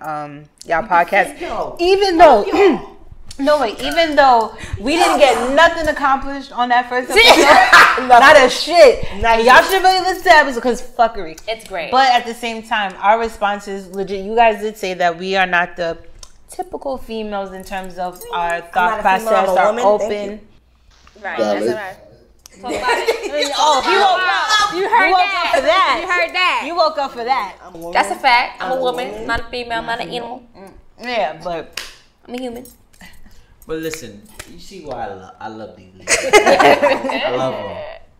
y'all podcast. Even though we didn't get nothing accomplished on that first episode, not a shit. Y'all should really listen to that episode because fuckery. It's great. But at the same time, our response is legit. You guys did say that we are not the typical females in terms of our thought process are open. Right, that's all right. Talk about it. Oh, you heard that. You heard that. You woke up for that. That's a fact. I'm a woman, not a female, I'm not an animal. Yeah, but I'm a human. But listen, you see why I love these ladies. I love them.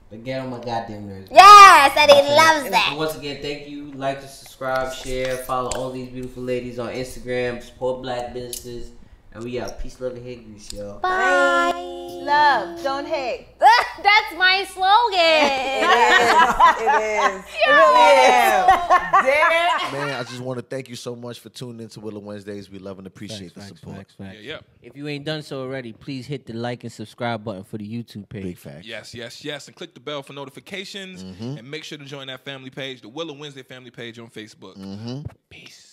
But get on my goddamn nerves. Yes, and he loves that. Once again, thank you. Like to subscribe, share, follow all these beautiful ladies on Instagram. Support black businesses. And we out. Peace, love, and hate grease, y'all. Bye. Love, don't hate. That's my slogan. It is. It really is. Damn. Man, I just want to thank you so much for tuning into Willa Wednesdays. We love and appreciate the support. Facts. Yeah. If you ain't done so already, please hit the like and subscribe button for the YouTube page. Big facts. Yes. And click the bell for notifications. And make sure to join that family page, the Willa Wednesday family page on Facebook. Peace.